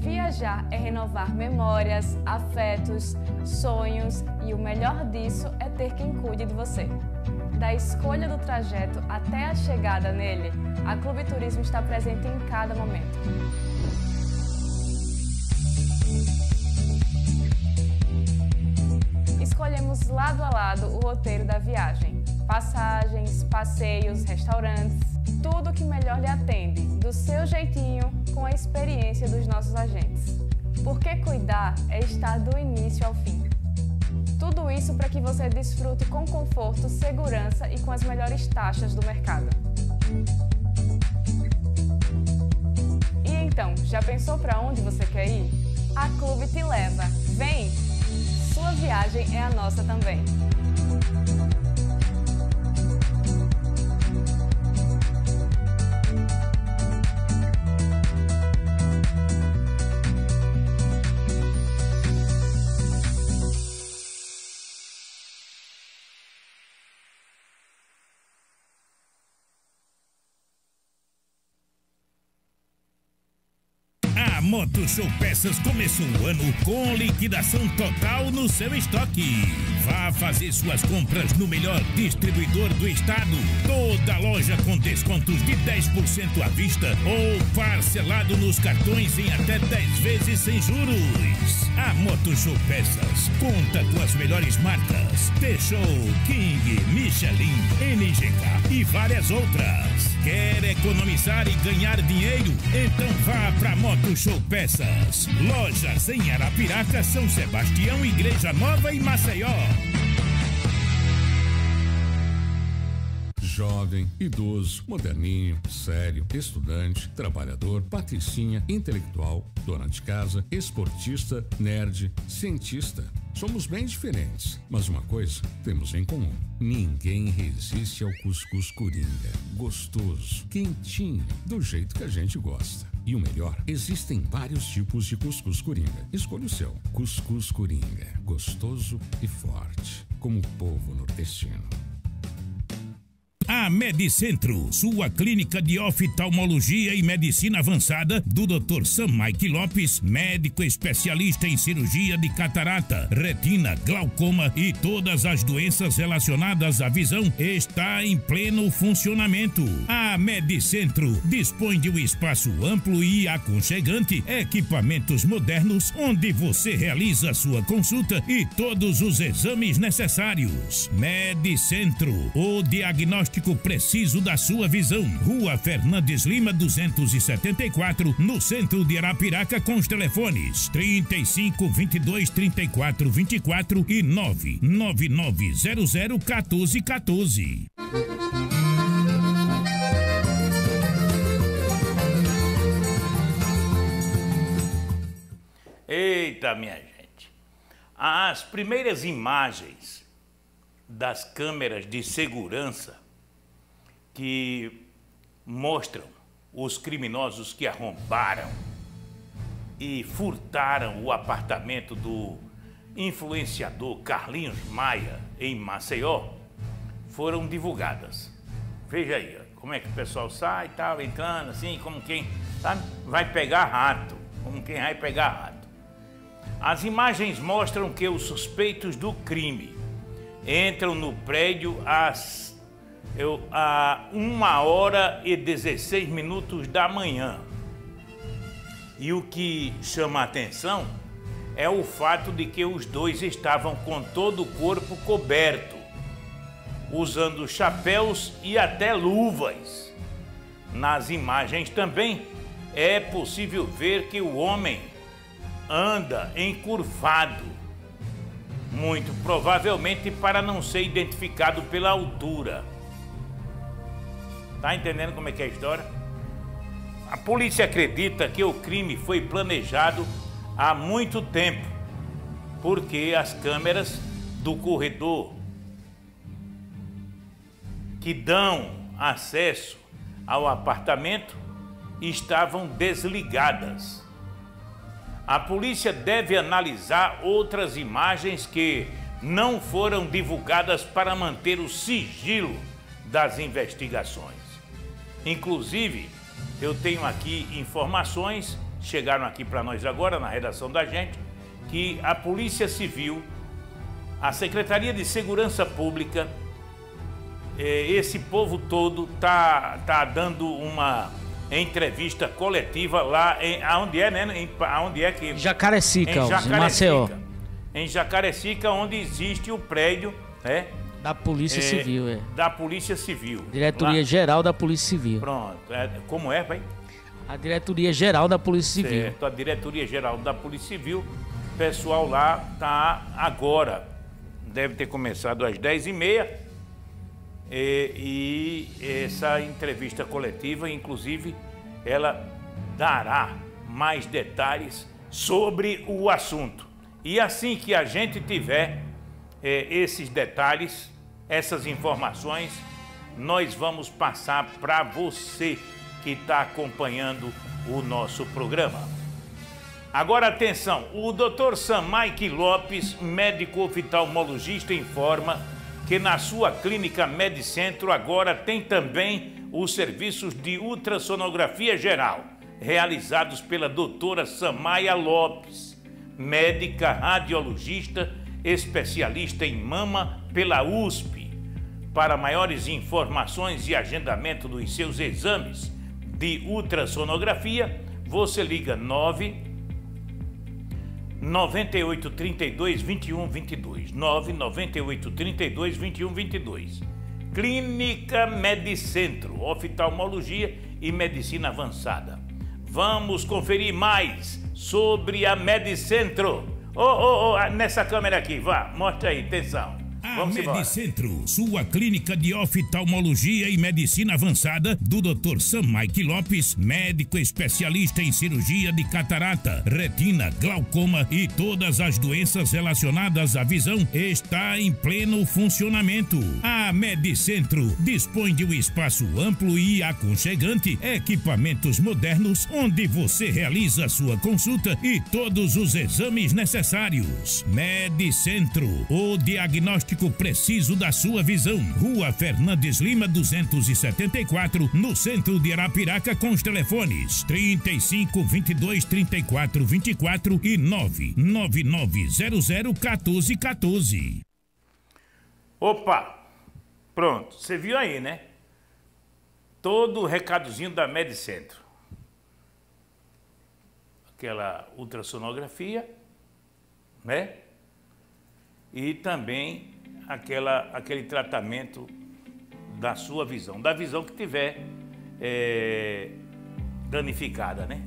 Viajar é renovar memórias, afetos, sonhos e o melhor disso é ter quem cuide de você. Da escolha do trajeto até a chegada nele, a Clube Turismo está presente em cada momento. Escolhemos lado a lado o roteiro da viagem. Passagens, passeios, restaurantes, tudo o que melhor lhe atende, do seu jeitinho, com a experiência dos nossos agentes. Porque cuidar é estar do início ao fim. Tudo isso para que você desfrute com conforto, segurança e com as melhores taxas do mercado. E então, já pensou para onde você quer ir? A Clube te leva. Vem! Sua viagem é a nossa também. Moto Show Peças começa o ano com liquidação total no seu estoque. Vá fazer suas compras no melhor distribuidor do estado. Toda loja com descontos de dez por cento à vista ou parcelado nos cartões em até dez vezes sem juros. A Moto Show Peças conta com as melhores marcas: T-Show, King, Michelin, N G K e várias outras. Quer economizar e ganhar dinheiro? Então vá para Moto Show Peças, lojas em Arapiraca, São Sebastião, Igreja Nova e Maceió. Jovem, idoso, moderninho, sério, estudante, trabalhador, patricinha, intelectual, dona de casa, esportista, nerd, cientista. Somos bem diferentes, mas uma coisa temos em comum: ninguém resiste ao cuscuz coringa, gostoso, quentinho, do jeito que a gente gosta. E o melhor, existem vários tipos de cuscuz coringa. Escolha o seu. Cuscuz coringa, gostoso e forte, como o povo nordestino. A Medicentro, sua clínica de oftalmologia e medicina avançada do doutor Samaique Lopes, médico especialista em cirurgia de catarata, retina, glaucoma e todas as doenças relacionadas à visão, está em pleno funcionamento. A Medicentro dispõe de um espaço amplo e aconchegante, equipamentos modernos, onde você realiza sua consulta e todos os exames necessários. Medicentro, o diagnóstico preciso da sua visão. Rua Fernandes Lima duzentos e setenta e quatro, no centro de Arapiraca, com os telefones trinta e cinco, vinte e dois, trinta e quatro, vinte e quatro e nove nove nove zero zero um quatro um quatro. Eita, minha gente! As primeiras imagens das câmeras de segurança que mostram os criminosos que arrombaram e furtaram o apartamento do influenciador Carlinhos Maia, em Maceió, foram divulgadas. Veja aí, ó, como é que o pessoal sai e tal, entrando assim, como quem, sabe, vai pegar rato, como quem vai pegar rato. As imagens mostram que os suspeitos do crime entram no prédio às eu, à uma hora e dezesseis minutos da manhã. E o que chama a atenção é o fato de que os dois estavam com todo o corpo coberto, usando chapéus e até luvas. Nas imagens também é possível ver que o homem anda encurvado, muito provavelmente para não ser identificado pela altura. Tá entendendo como é que é a história? A polícia acredita que o crime foi planejado há muito tempo, porque as câmeras do corredor que dão acesso ao apartamento estavam desligadas. A polícia deve analisar outras imagens que não foram divulgadas para manter o sigilo das investigações. Inclusive, eu tenho aqui informações, chegaram aqui para nós agora na redação da gente, que a Polícia Civil, a Secretaria de Segurança Pública, esse povo todo tá, tá dando uma entrevista coletiva lá em, aonde é, né? Em, aonde é que? Jacarecica, em Jacarecica, Maceió. Em Jacarecica, onde existe o prédio, né? Da Polícia é, Civil, é. Da Polícia Civil. Diretoria lá. Geral da Polícia Civil. Pronto. É, como é, pai? A Diretoria Geral da Polícia Civil. Certo, a Diretoria Geral da Polícia Civil. O pessoal lá tá agora. Deve ter começado às dez e meia. E, e essa entrevista coletiva, inclusive, ela dará mais detalhes sobre o assunto. E assim que a gente tiver eh, esses detalhes, essas informações, nós vamos passar para você que está acompanhando o nosso programa. Agora, atenção, o doutor Samaique Lopes, médico oftalmologista, informa que na sua clínica Medicentro agora tem também os serviços de ultrassonografia geral, realizados pela doutora Samaique Lopes, médica radiologista, especialista em mama pela U S P. Para maiores informações e agendamento dos seus exames de ultrassonografia, você liga nove nove oito três dois, dois um dois dois, nove nove oito três dois, dois um dois dois. Clínica Medicentro, oftalmologia e medicina avançada. Vamos conferir mais sobre a Medicentro. Ô, ô, ô, nessa câmera aqui, vá, mostra aí, atenção. A Medicentro, sua clínica de oftalmologia e medicina avançada do doutor Samaique Lopes, médico especialista em cirurgia de catarata, retina, glaucoma e todas as doenças relacionadas à visão, está em pleno funcionamento. A Medicentro dispõe de um espaço amplo e aconchegante, equipamentos modernos, onde você realiza sua consulta e todos os exames necessários. Medicentro, o diagnóstico óptico preciso da sua visão. Rua Fernandes Lima duzentos e setenta e quatro, no centro de Arapiraca, com os telefones trinta e cinco, vinte e dois, trinta e quatro, vinte e quatro e nove nove nove zero zero um quatro um quatro. Opa! Pronto, você viu aí, né? Todo o recadozinho da Medicentro. Aquela ultrassonografia, né? E também aquela, aquele tratamento da sua visão, da visão que tiver é, danificada, né?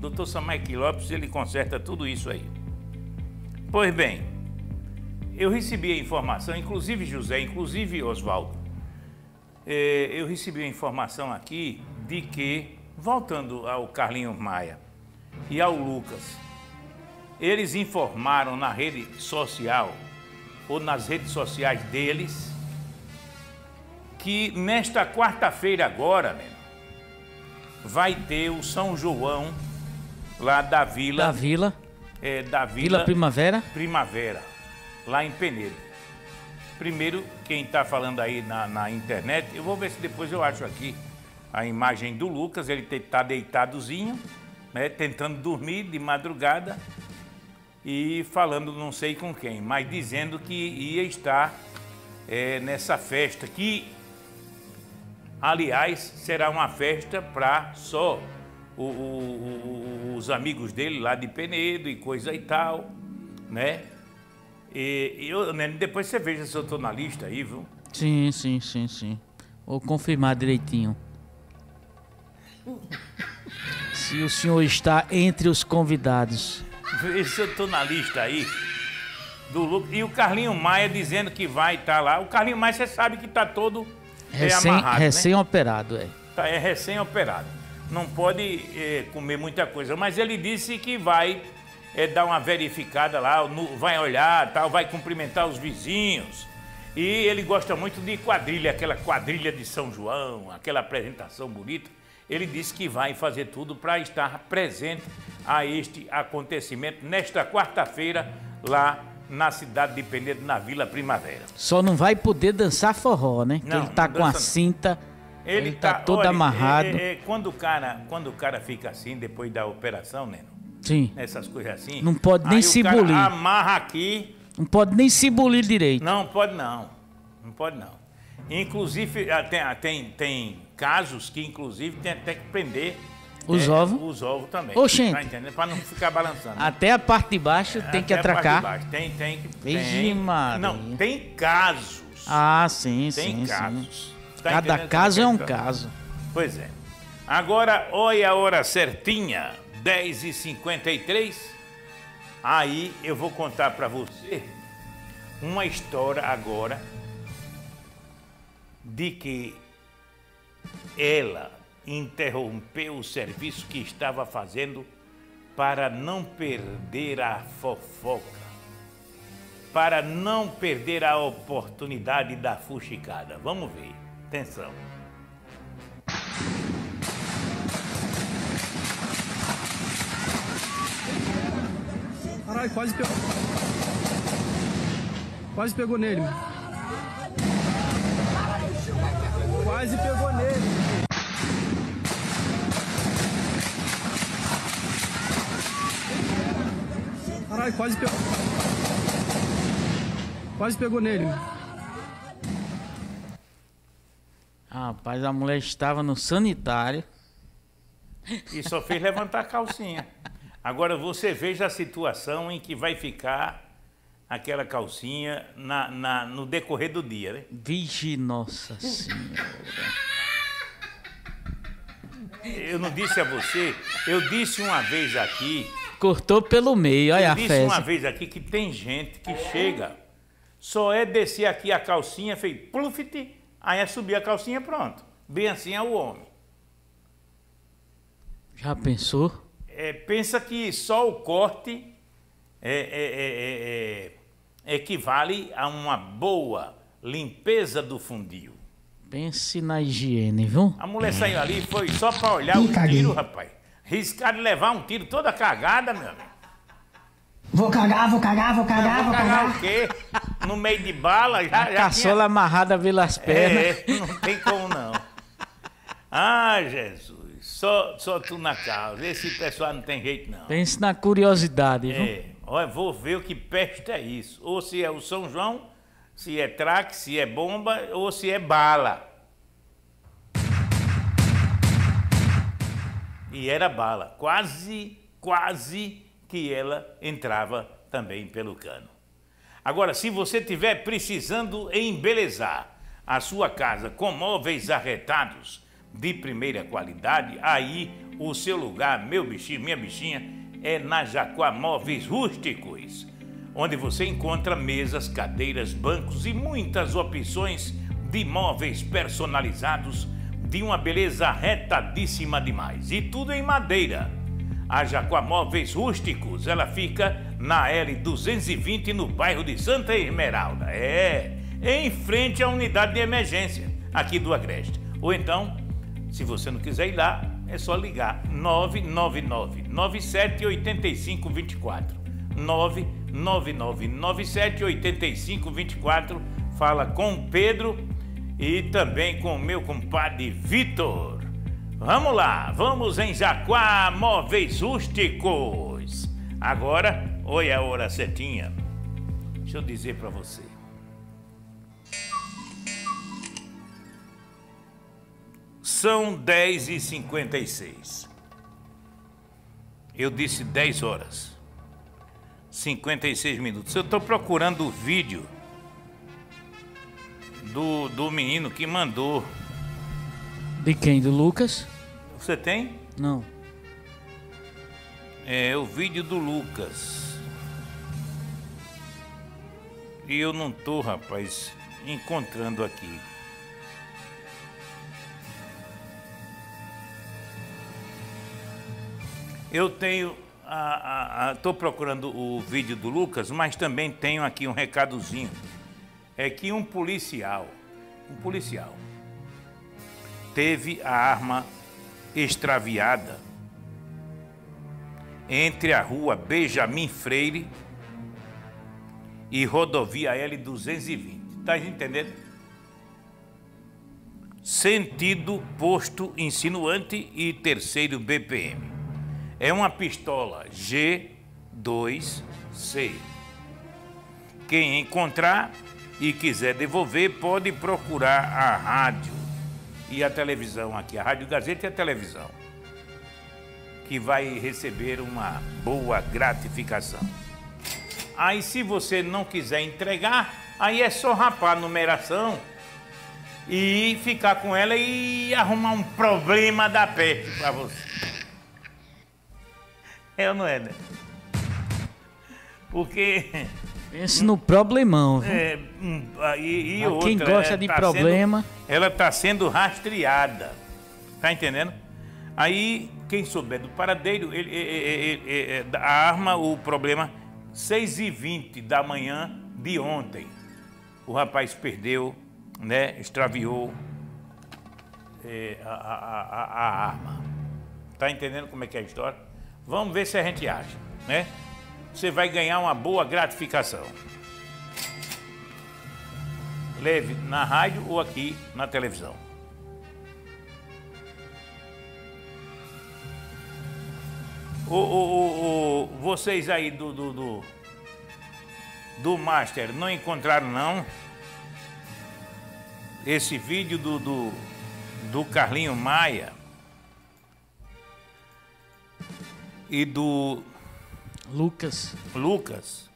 doutor Samaique Lopes, ele conserta tudo isso aí. Pois bem, eu recebi a informação, inclusive José, inclusive Osvaldo, é, eu recebi a informação aqui de que, voltando ao Carlinhos Maia e ao Lucas, eles informaram na rede social, ou nas redes sociais deles, que nesta quarta-feira agora, né, vai ter o São João lá da Vila... Da Vila? É, da Vila... Vila Primavera? Primavera, lá em Penedo. Primeiro, quem está falando aí na, na internet, eu vou ver se depois eu acho aqui a imagem do Lucas, ele está deitadozinho, né, tentando dormir de madrugada, e falando não sei com quem, mas dizendo que ia estar é, nessa festa que, aliás, será uma festa para só o, o, o, os amigos dele lá de Penedo e coisa e tal, né? E, e eu, né, depois você veja se eu estou na lista aí, viu? Sim, sim, sim, sim. Vou confirmar direitinho. Se o senhor está entre os convidados... Vê se eu tô na lista aí do Lucas. E o Carlinho Maia dizendo que vai estar tá lá. O Carlinho Maia, você sabe que tá todo recém, é, amarrado, recém-operado, né? é. Tá, é recém-operado. Não pode é, comer muita coisa. Mas ele disse que vai é, dar uma verificada lá, no, vai olhar, tal, vai cumprimentar os vizinhos. E ele gosta muito de quadrilha, aquela quadrilha de São João, aquela apresentação bonita. Ele disse que vai fazer tudo para estar presente a este acontecimento nesta quarta-feira lá na cidade de Penedo, na Vila Primavera. Só não vai poder dançar forró, né? Não, ele tá com a cinta, ele, ele tá, tá todo olha, amarrado. É, é, quando, o cara, quando o cara fica assim, depois da operação, né? Sim. Essas coisas assim. Não pode nem se bulir. Amarra aqui. Não pode nem se bulir direito. Não, pode não. Não pode não. Inclusive, tem, tem, tem casos que, inclusive, tem até que prender os é, ovos. Os ovos também. Oxente. Tá entendendo? Para não ficar balançando. Né? Até a parte de baixo é, tem que atracar. Até a parte de baixo. Tem, tem que... Tem, não, tem casos. Ah, sim, tem sim. Tem casos. Sim. Tá Cada caso é um caso. Pois é. Agora, olha a hora certinha, dez e cinquenta e três. Aí eu vou contar para você uma história agora de que ela interrompeu o serviço que estava fazendo para não perder a fofoca, para não perder a oportunidade da fuxicada. Vamos ver. Atenção. Caralho, quase pegou. Quase pegou nele, mano. Quase pegou nele. Caralho, quase pegou. Quase pegou nele. Rapaz, a mulher estava no sanitário. E só fez levantar a calcinha. Agora você veja a situação em que vai ficar aquela calcinha na, na, no decorrer do dia, né? Vigi, nossa senhora. Eu não disse a você, eu disse uma vez aqui... Cortou pelo meio, olha a festa. Eu disse uma vez aqui que tem gente que chega, só é descer aqui a calcinha, fez plufite, aí é subir a calcinha, pronto. Bem assim é o homem. Já pensou? É, pensa que só o corte é, é, é, é... equivale a uma boa limpeza do fundio. Pense na higiene, viu? A mulher saiu ali, foi só para olhar o tiro, rapaz. Riscar de levar um tiro toda cagada, meu amigo. Vou cagar, vou cagar, vou cagar, não, vou, vou cagar. cagar. O quê? no meio de bala... Já, a já caçola tinha... amarrada pelas pernas. É, não tem como não. Ah, Jesus, só, só tu na casa. Esse pessoal não tem jeito não. Pense na curiosidade. Viu? É, olha, vou ver o que peste é isso. Ou se é o São João, se é traque, se é bomba ou se é bala. E era bala. Quase, quase que ela entrava também pelo cano. Agora, se você estiver precisando embelezar a sua casa com móveis arretados de primeira qualidade, aí o seu lugar, meu bichinho, minha bichinha, é na Jaquá Móveis Rústicos, onde você encontra mesas, cadeiras, bancos e muitas opções de móveis personalizados de uma beleza retadíssima demais. E tudo em madeira. A Jaquá Móveis Rústicos, ela fica na L duzentos e vinte, no bairro de Santa Esmeralda. É, em frente à unidade de emergência aqui do Agreste. Ou então, se você não quiser ir lá, é só ligar nove nove nove, nove sete oito cinco dois quatro. nove nove nove, nove sete oito cinco dois quatro. Fala com o Pedro e também com o meu compadre Vitor. Vamos lá, vamos em Jaquá Móveis Rústicos. Agora, olha a hora certinha. Deixa eu dizer para você. São dez e cinquenta e seis. Eu disse dez horas, cinquenta e seis minutos. Eu estou procurando o vídeo Do, do menino que mandou. De quem? Do Lucas? Você tem? Não. É o vídeo do Lucas. E eu não tô, rapaz, encontrando aqui. Eu tenho a, a, a, tô procurando o vídeo do Lucas, mas também tenho aqui um recadozinho. É que um policial, um policial, teve a arma extraviada entre a rua Benjamin Freire e rodovia L duzentos e vinte. Tá entendendo? Sentido posto insinuante e terceiro B P M. É uma pistola G dois C. Quem encontrar e quiser devolver, pode procurar a rádio e a televisão aqui, a Rádio Gazeta e a televisão, que vai receber uma boa gratificação. Aí, se você não quiser entregar, aí é só rapar a numeração e ficar com ela e arrumar um problema da peste para você. É ou não é, né? Porque... Pense no problemão, viu? É, e, e outra, quem gosta de tá problema... Sendo, ela está sendo rastreada, tá entendendo? Aí, quem souber do paradeiro, ele, ele, ele, ele, a arma, o problema, seis e vinte da manhã de ontem. O rapaz perdeu, né, extraviou é, a, a, a, a arma. Tá entendendo como é que é a história? Vamos ver se a gente acha, né? Você vai ganhar uma boa gratificação. Leve na rádio ou aqui na televisão. O, o, o, o, vocês aí do, do, do, do Master não encontraram não esse vídeo do, do, do Carlinhos Maia e do... Lucas. Lucas.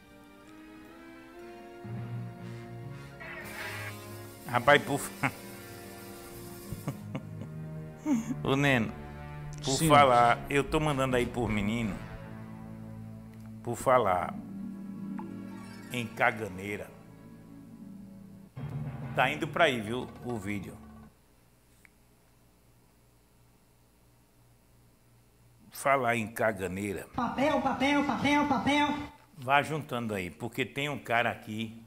Rapaz, por... Ô, Neno, por Sim. falar, eu tô mandando aí por menino, por falar em caganeira. Tá indo pra aí, viu, o vídeo. Falar em caganeira. Papel, papel, papel, papel. Vá juntando aí, porque tem um cara aqui,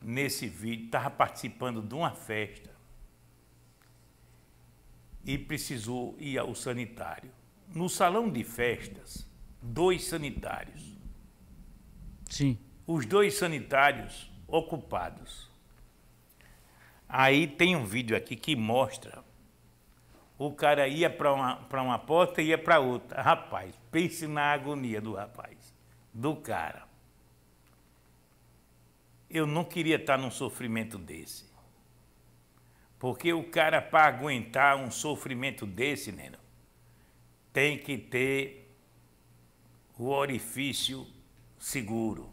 nesse vídeo, estava participando de uma festa e precisou ir ao sanitário. No salão de festas, dois sanitários. Sim. os dois sanitários ocupados. Aí tem um vídeo aqui que mostra. O cara ia para uma, para uma porta e ia para outra. Rapaz, pense na agonia do rapaz, do cara. Eu não queria estar num sofrimento desse. Porque o cara, para aguentar um sofrimento desse, Neno, tem que ter o orifício seguro,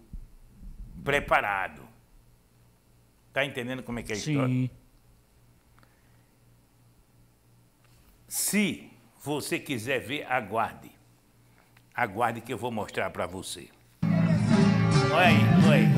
preparado. Está entendendo como é que é a Sim. história? Se você quiser ver, aguarde. Aguarde que eu vou mostrar para você. Olha aí, olha aí.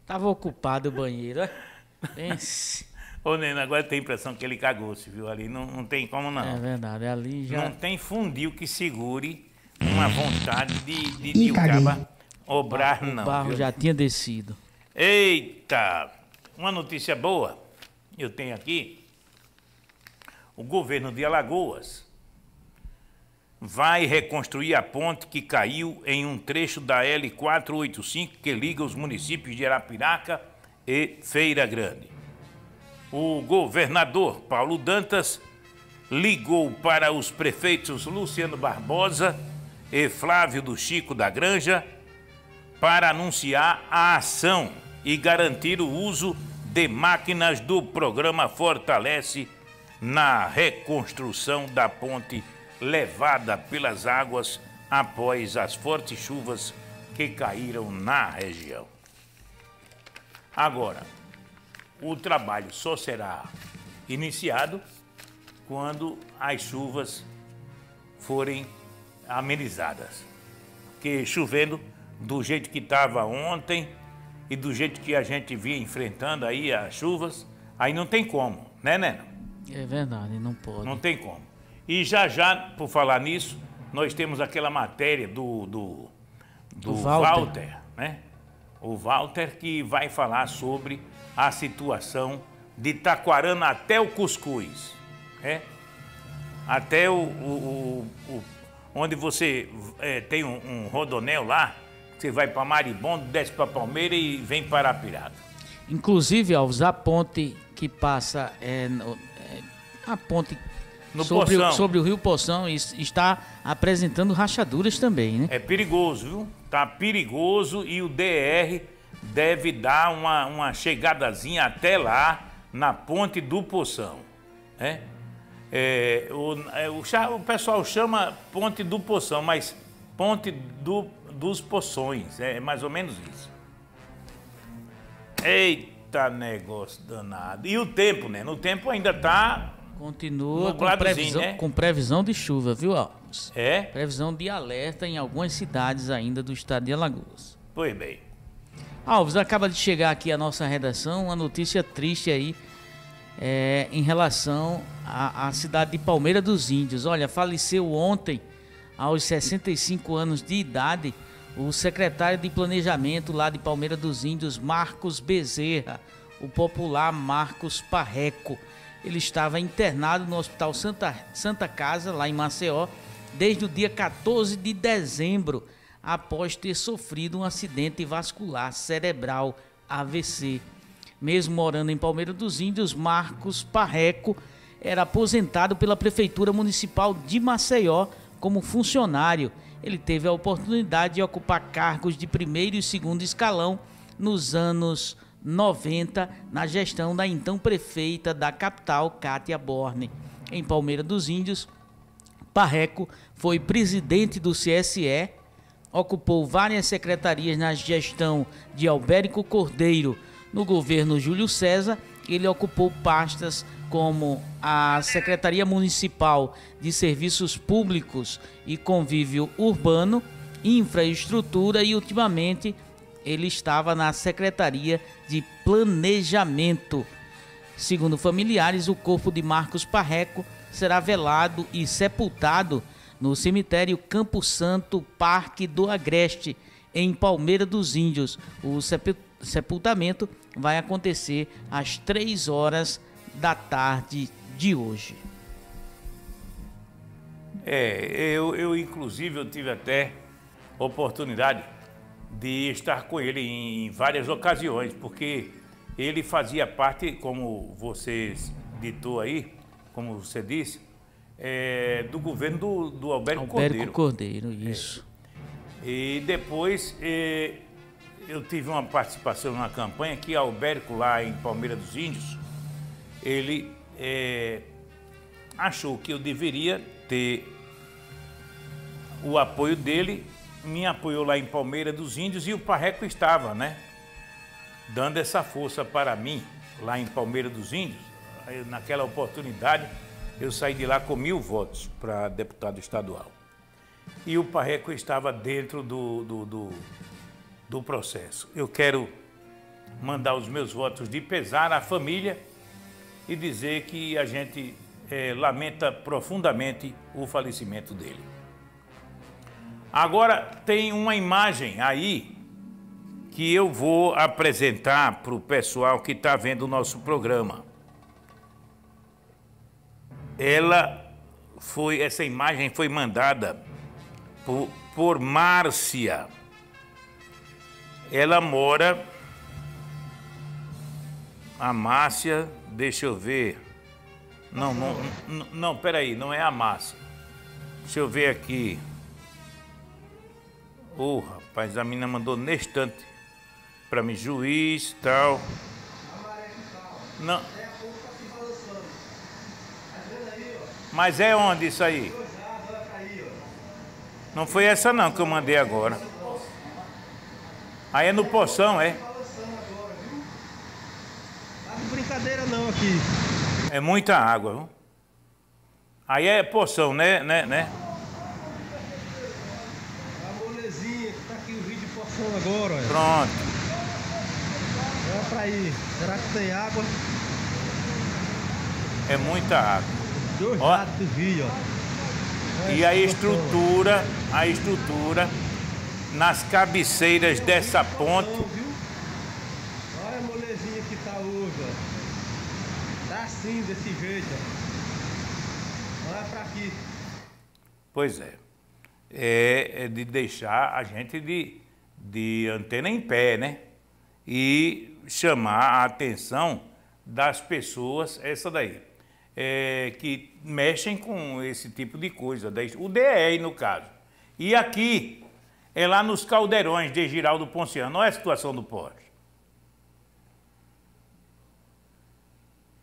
Estava ocupado o banheiro. Ô, Neno, agora tem a impressão que ele cagou-se, viu? Ali não, não tem como, não. É verdade, ali já... Não tem fundil que segure uma vontade de, de, de o caba obrar, não. O barro já tinha descido. Eita! Uma notícia boa eu tenho aqui. O governo de Alagoas vai reconstruir a ponte que caiu em um trecho da L quatrocentos e oitenta e cinco que liga os municípios de Arapiraca e Feira Grande. O governador Paulo Dantas ligou para os prefeitos Luciano Barbosa e Flávio do Chico da Granja para anunciar a ação e garantir o uso de máquinas do programa Fortalece na reconstrução da ponte levada pelas águas após as fortes chuvas que caíram na região. Agora, o trabalho só será iniciado quando as chuvas forem amenizadas. Porque chovendo do jeito que estava ontem e do jeito que a gente vinha enfrentando aí as chuvas, aí não tem como, né, Neno? É verdade, não pode. Não tem como. E já já, por falar nisso, nós temos aquela matéria do, do, do, do Walter. Walter, né? O Walter que vai falar sobre a situação de Taquarana até o Cuscuz, né? Até o, o, o, o onde você é, tem um, um rodonel lá, você vai para Maribondo, desce para Palmeira e vem para Arapiraca. Inclusive, Alves, a ponte que passa, é, no, é, a ponte... No sobre, o, sobre o Rio Poção, está apresentando rachaduras também, né? É perigoso, viu? Tá perigoso e o D R deve dar uma, uma chegadazinha até lá na ponte do Poção, né? É, o, é, o, o pessoal chama ponte do Poção, mas ponte do, dos Poções, é mais ou menos isso. Eita, negócio danado. E o tempo, né? No tempo ainda tá... Continua com previsão, né? com previsão de chuva, viu, Alves? É? Previsão de alerta em algumas cidades ainda do estado de Alagoas. Pois bem. Alves, acaba de chegar aqui à nossa redação uma notícia triste aí é, em relação à, à cidade de Palmeira dos Índios. Olha, faleceu ontem, aos sessenta e cinco anos de idade, o secretário de Planejamento lá de Palmeira dos Índios, Marcos Bezerra, o popular Marcos Parreco. Ele estava internado no Hospital Santa, Santa Casa, lá em Maceió, desde o dia quatorze de dezembro, após ter sofrido um acidente vascular cerebral, A V C. Mesmo morando em Palmeira dos Índios, Marcos Parreco era aposentado pela Prefeitura Municipal de Maceió como funcionário. Ele teve a oportunidade de ocupar cargos de primeiro e segundo escalão nos anos noventa, na gestão da então prefeita da capital, Cátia Borne. Em Palmeira dos Índios, Parreco foi presidente do C S E, ocupou várias secretarias na gestão de Albérico Cordeiro. No governo Júlio César, ele ocupou pastas como a Secretaria Municipal de Serviços Públicos e Convívio Urbano, Infraestrutura e, ultimamente, ele estava na Secretaria de Planejamento. Segundo familiares, o corpo de Marcos Parreco será velado e sepultado no cemitério Campo Santo, Parque do Agreste, em Palmeira dos Índios. O sepultamento vai acontecer às três horas da tarde de hoje. É, eu, eu inclusive eu tive até oportunidade de estar com ele em várias ocasiões, porque ele fazia parte, como você ditou aí, como você disse, é, do governo do, do Alberto, Alberto Cordeiro. Cordeiro, isso. É. E depois é, eu tive uma participação numa campanha que Alberto, lá em Palmeira dos Índios, ele é, achou que eu deveria ter o apoio dele, me apoiou lá em Palmeira dos Índios e o Parreco estava, né, dando essa força para mim lá em Palmeira dos Índios. Eu, naquela oportunidade, eu saí de lá com mil votos para deputado estadual. E o Parreco estava dentro do, do, do, do processo. Eu quero mandar os meus votos de pesar à família e dizer que a gente é, lamenta profundamente o falecimento dele. Agora, tem uma imagem aí que eu vou apresentar para o pessoal que está vendo o nosso programa. Ela foi, essa imagem foi mandada por, por Márcia. Ela mora, a Márcia, deixa eu ver, não, não, não, não, peraí, não é a Márcia, deixa eu ver aqui. Ô, oh, rapaz, a menina mandou neste instante para mim, juiz, tal, não. Mas é onde isso aí? Não foi essa não que eu mandei agora. Aí é no Poção, é? Brincadeira não aqui. É muita água, viu? Aí é Poção, né, né, né? A molezinha, tá aqui o vídeo de Poção agora, olha. Pronto. Olha pra aí, será que tem água? É muita água. Dois lados do rio, ó. E a estrutura, a estrutura nas cabeceiras dessa ponte. Olha a molezinha que tá hoje, ó. Tá assim, desse jeito, ó. Olha pra aqui. Pois é. É, é de deixar a gente de, de antena em pé, né? E chamar a atenção das pessoas, essa daí. É, que mexem com esse tipo de coisa, o D E I no caso. E aqui, é lá nos Caldeirões de Giraldo Ponciano, olha a situação do poste.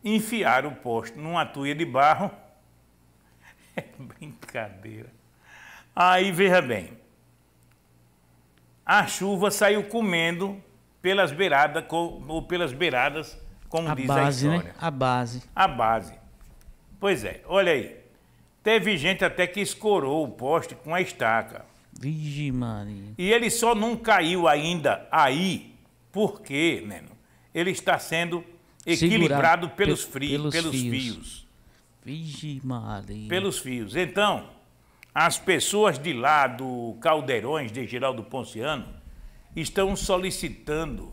Enfiaram o poste numa tuia de barro, é brincadeira. Aí, veja bem, a chuva saiu comendo pelas beiradas, com, ou pelas beiradas, como a diz base, a história. Né? A base. A base. Pois é, olha aí. Teve gente até que escorou o poste com a estaca. Vigi, Maria. E ele só não caiu ainda aí, porque, Neno, ele está sendo equilibrado pelos, pe frios, pelos, pelos fios. fios. Vigi, Maria. Pelos fios. Então, as pessoas de lá do Caldeirões de Giraldo Ponciano estão solicitando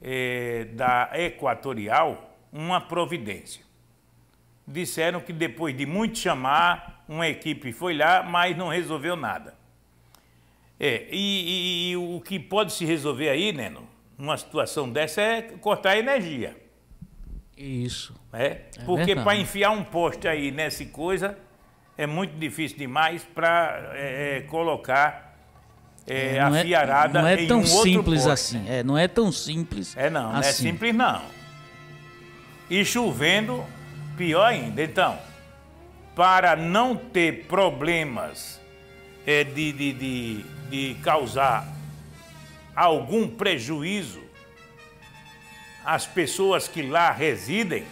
é, da Equatorial uma providência. Disseram que depois de muito chamar, uma equipe foi lá, mas não resolveu nada. É, e, e, e o que pode se resolver aí, Neno, numa situação dessa, é cortar a energia. Isso. É, é porque para enfiar um poste aí nessa coisa, é muito difícil demais para é, colocar é, é, a fiarada é, não é em tão um simples outro assim. É, não é tão simples É não, assim. Não é simples não. E chovendo... Pior ainda, então, para não ter problemas é, de, de, de, de causar algum prejuízo às pessoas que lá residem,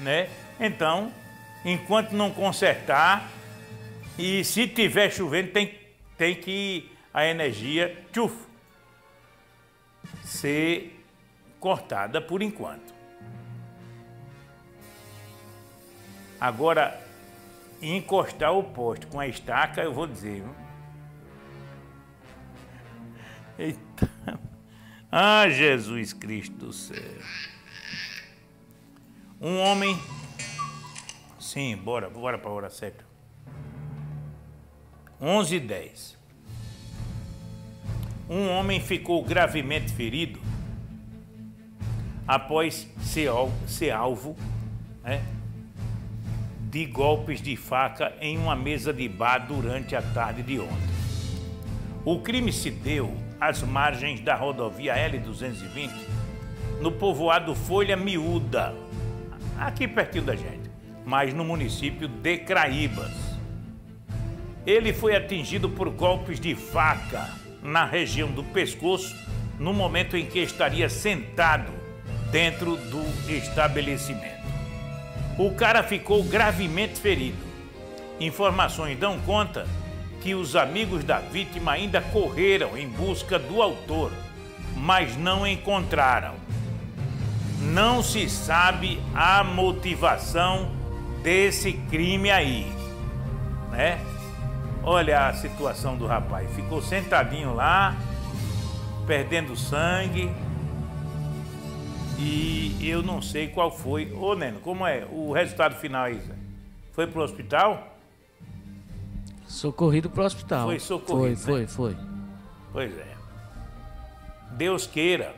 né? Então, enquanto não consertar, e se tiver chovendo, tem, tem que a energia tchuf, ser cortada por enquanto. Agora, encostar o poste com a estaca, eu vou dizer. Viu? Eita. Ah, Jesus Cristo do céu. Um homem... Sim, bora, bora para a hora certa. onze e dez. Um homem ficou gravemente ferido após ser alvo, ser alvo né, de golpes de faca em uma mesa de bar durante a tarde de ontem. O crime se deu às margens da rodovia L duzentos e vinte, no povoado Folha Miúda, aqui pertinho da gente, mas no município de Craíbas. Ele foi atingido por golpes de faca na região do pescoço, no momento em que estaria sentado dentro do estabelecimento. O cara ficou gravemente ferido. Informações dão conta que os amigos da vítima ainda correram em busca do autor, mas não encontraram. Não se sabe a motivação desse crime aí, né? Olha a situação do rapaz, ficou sentadinho lá, perdendo sangue, e eu não sei qual foi. Ô Neno, como é o resultado final aí, Zé? Foi pro hospital? Socorrido pro hospital. Foi socorrido, Foi, né? foi, foi. Pois é. Deus queira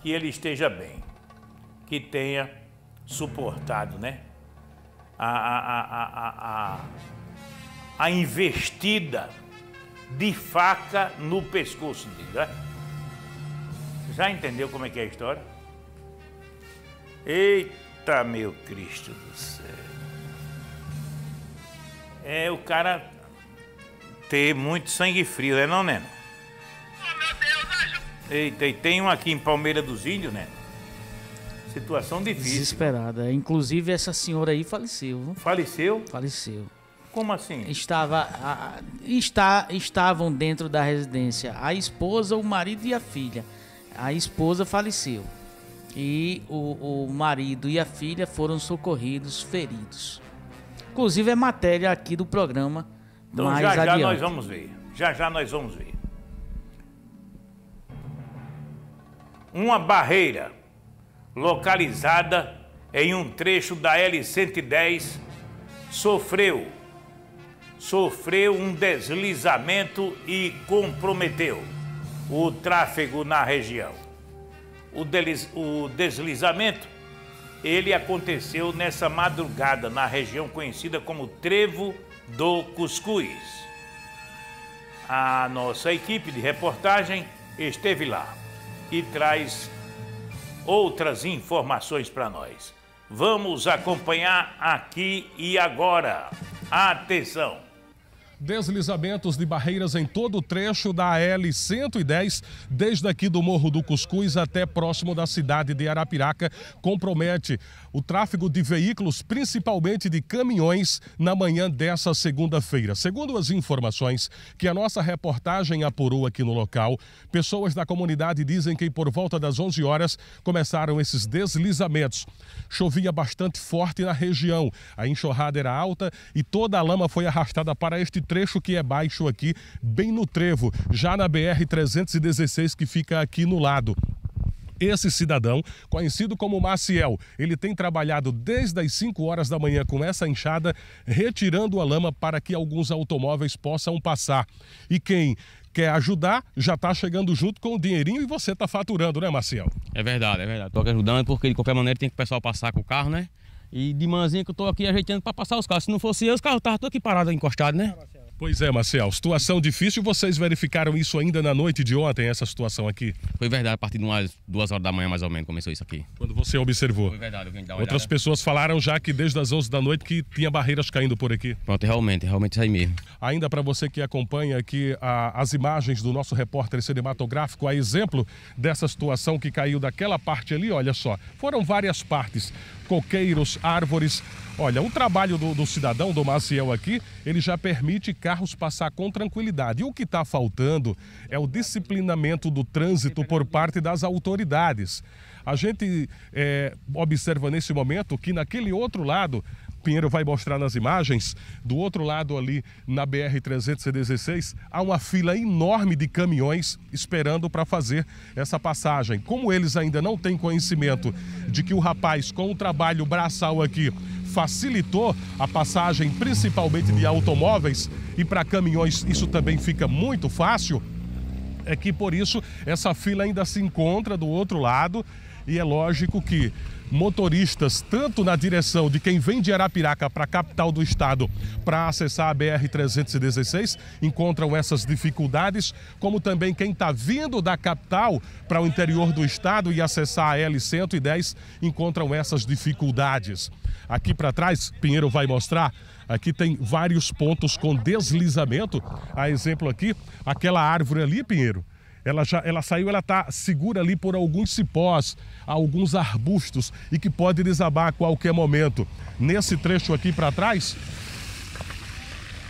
que ele esteja bem, que tenha suportado, né? A... a, a, a, a... a investida de faca no pescoço dele, né? Já entendeu como é que é a história? Eita, meu Cristo do céu! É o cara ter muito sangue frio, né não, Neno? Oh, meu Deus, ajuda! Eita, e tem um aqui em Palmeira dos Índios, Neno? Situação difícil. Desesperada. Inclusive, essa senhora aí faleceu. Viu? Faleceu? Faleceu. Como assim? Estava, a, está, estavam dentro da residência a esposa, o marido e a filha. A esposa faleceu e o, o marido e a filha foram socorridos, feridos. Inclusive é matéria aqui do programa. Então mais já adiante. já nós vamos ver. Já já nós vamos ver. Uma barreira localizada em um trecho da L cento e dez sofreu Sofreu um deslizamento e comprometeu o tráfego na região. O, deliz, o deslizamento, ele aconteceu nessa madrugada na região conhecida como Trevo do Cuscuz. A nossa equipe de reportagem esteve lá e traz outras informações para nós. Vamos acompanhar aqui e agora. Atenção! Deslizamentos de barreiras em todo o trecho da L cento e dez, desde aqui do Morro do Cuscuz até próximo da cidade de Arapiraca, compromete o tráfego de veículos, principalmente de caminhões, na manhã dessa segunda-feira. Segundo as informações que a nossa reportagem apurou aqui no local, pessoas da comunidade dizem que por volta das onze horas começaram esses deslizamentos. Chovia bastante forte na região, a enxurrada era alta e toda a lama foi arrastada para este trecho que é baixo aqui, bem no trevo, já na B R trezentos e dezesseis que fica aqui no lado. Esse cidadão, conhecido como Maciel, ele tem trabalhado desde as cinco horas da manhã com essa enxada, retirando a lama para que alguns automóveis possam passar. E quem quer ajudar já está chegando junto com o dinheirinho e você está faturando, né, Maciel? É verdade, é verdade. Estou aqui ajudando porque de qualquer maneira tem que o pessoal passar com o carro, né? E de manhãzinha que eu estou aqui ajeitando para passar os carros. Se não fosse eu, os carros estavam todos aqui parados, encostados, né? Pois é, Marcel. Situação difícil. Vocês verificaram isso ainda na noite de ontem, essa situação aqui? Foi verdade. A partir de umas duas horas da manhã, mais ou menos, começou isso aqui. Quando você observou? Foi verdade. Eu vim dar uma Outras olhada. pessoas falaram já que desde as onze da noite que tinha barreiras caindo por aqui. Pronto, realmente. Realmente isso aí mesmo. Ainda para você que acompanha aqui a, as imagens do nosso repórter cinematográfico, a exemplo dessa situação que caiu daquela parte ali, olha só. Foram várias partes. Coqueiros, árvores. Olha, o trabalho do, do cidadão, do Maciel aqui, ele já permite carros passar com tranquilidade. E o que está faltando é o disciplinamento do trânsito por parte das autoridades. A gente é, observa nesse momento que naquele outro lado Pinheiro vai mostrar nas imagens, do outro lado ali na B R trezentos e dezesseis, há uma fila enorme de caminhões esperando para fazer essa passagem. Como eles ainda não têm conhecimento de que o rapaz com o trabalho braçal aqui facilitou a passagem principalmente de automóveis e para caminhões isso também fica muito fácil, é que por isso essa fila ainda se encontra do outro lado e é lógico que motoristas, tanto na direção de quem vem de Arapiraca para a capital do estado para acessar a B R trezentos e dezesseis, encontram essas dificuldades, como também quem está vindo da capital para o interior do estado e acessar a L cento e dez, encontram essas dificuldades. Aqui para trás, Pinheiro vai mostrar, aqui tem vários pontos com deslizamento. A exemplo aqui, aquela árvore ali, Pinheiro, Ela, já, ela saiu, ela está segura ali por alguns cipós, alguns arbustos e que pode desabar a qualquer momento. Nesse trecho aqui para trás,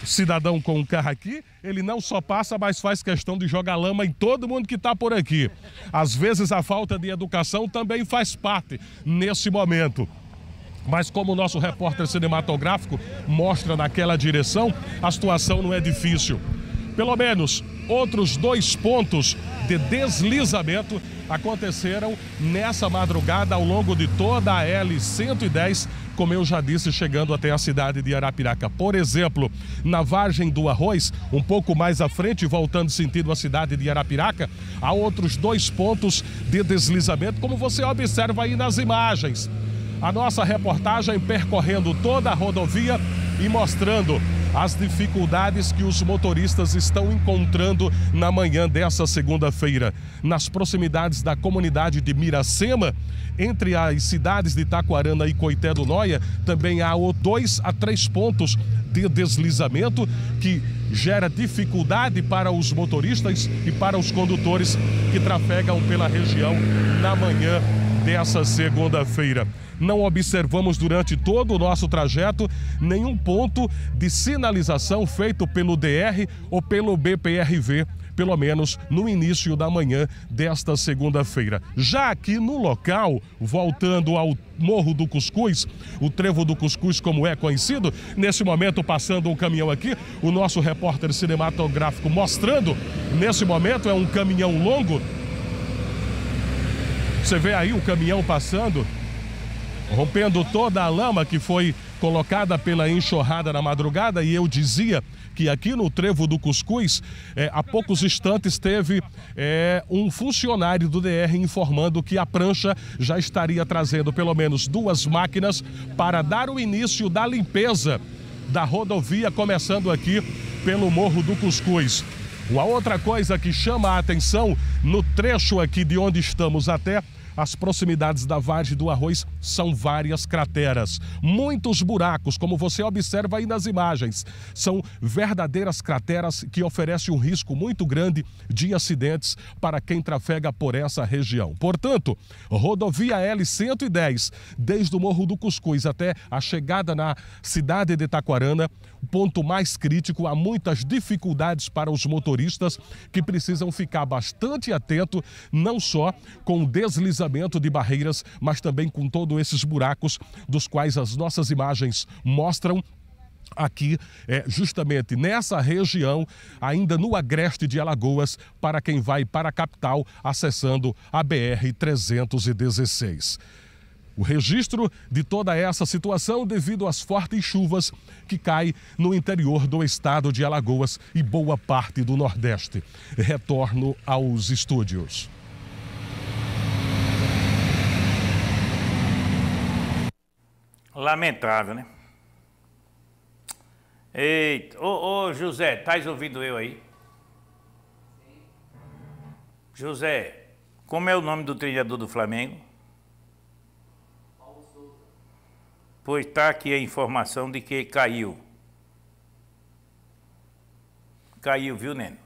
o cidadão com o carro aqui, ele não só passa, mas faz questão de jogar lama em todo mundo que está por aqui. Às vezes a falta de educação também faz parte nesse momento. Mas como o nosso repórter cinematográfico mostra naquela direção, a situação não é difícil. Pelo menos outros dois pontos de deslizamento aconteceram nessa madrugada ao longo de toda a L cento e dez, como eu já disse, chegando até a cidade de Arapiraca. Por exemplo, na Vargem do Arroz, um pouco mais à frente, voltando sentido à cidade de Arapiraca, há outros dois pontos de deslizamento, como você observa aí nas imagens. A nossa reportagem percorrendo toda a rodovia e mostrando as dificuldades que os motoristas estão encontrando na manhã dessa segunda-feira. Nas proximidades da comunidade de Miracema, entre as cidades de Taquarana e Coité do Noia, também há dois a três pontos de deslizamento que gera dificuldade para os motoristas e para os condutores que trafegam pela região na manhã dessa segunda-feira. Não observamos durante todo o nosso trajeto nenhum ponto de sinalização feito pelo D R ou pelo B P R V, pelo menos no início da manhã desta segunda-feira. Já aqui no local, voltando ao Morro do Cuscuz, o Trevo do Cuscuz como é conhecido, nesse momento passando um caminhão aqui, o nosso repórter cinematográfico mostrando, nesse momento é um caminhão longo. Você vê aí o caminhão passando, rompendo toda a lama que foi colocada pela enxurrada na madrugada, e eu dizia que aqui no Trevo do Cuscuz, é, há poucos instantes teve é, um funcionário do D R informando que a prancha já estaria trazendo pelo menos duas máquinas para dar o início da limpeza da rodovia, começando aqui pelo Morro do Cuscuz. Uma outra coisa que chama a atenção no trecho aqui de onde estamos até as proximidades da Vargem do Arroz, são várias crateras, muitos buracos, como você observa aí nas imagens. São verdadeiras crateras que oferecem um risco muito grande de acidentes para quem trafega por essa região. Portanto, rodovia L cento e dez, desde o Morro do Cuscuz até a chegada na cidade de Taquarana, o ponto mais crítico, há muitas dificuldades para os motoristas que precisam ficar bastante atento, não só com o deslizamento de barreiras, mas também com todos esses buracos dos quais as nossas imagens mostram aqui, é, justamente nessa região, ainda no agreste de Alagoas, para quem vai para a capital acessando a B R trezentos e dezesseis. O registro de toda essa situação devido às fortes chuvas que caem no interior do estado de Alagoas e boa parte do Nordeste. Retorno aos estúdios. Lamentável, né? Eita, ô, ô José, tá ouvindo eu aí? Sim. José, como é o nome do treinador do Flamengo? Paulo Souza. Pois tá aqui a informação de que caiu. Caiu, viu, Neno?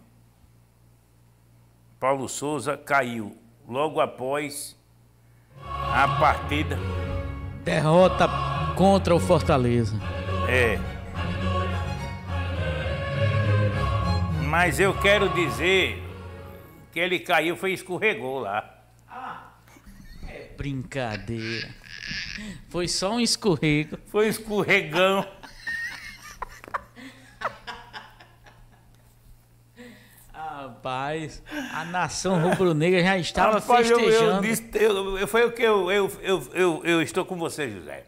Paulo Souza caiu logo após a partida. Derrota contra o Fortaleza. É. Mas eu quero dizer que ele caiu, foi escorregou lá. Ah, é brincadeira. Foi só um escorrego. Foi um escorregão. Rapaz, a nação rubro-negra já estava Rapaz, festejando. Eu, eu, eu, foi o que eu, eu, eu, eu, eu estou com você, José.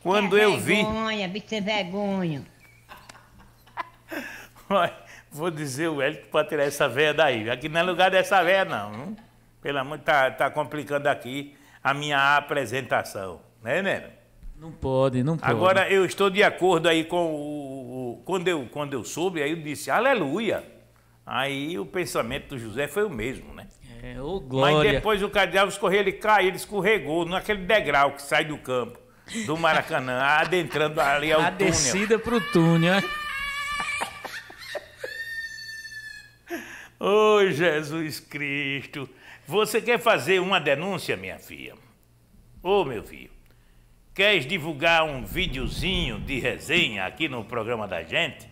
Quando é eu vergonha, vi... vergonha, bicho, é vergonha. Vou dizer o Elton para tirar essa veia daí. Aqui não é lugar dessa veia, não. Pelo amor de Deus, tá, tá complicando aqui a minha apresentação. Né, né? Não pode, não pode. Agora, eu estou de acordo aí com o... o quando, eu, quando eu soube, aí eu disse, aleluia. Aí o pensamento do José foi o mesmo, né? É, ô glória. Mas depois o cardeal escorreu, ele caiu, ele escorregou naquele degrau que sai do campo, do Maracanã, adentrando ali ao a túnel. A descida pro túnel. Ô oh, Jesus Cristo. Você quer fazer uma denúncia, minha filha? Ô oh, meu filho, queres divulgar um videozinho de resenha aqui no programa da gente?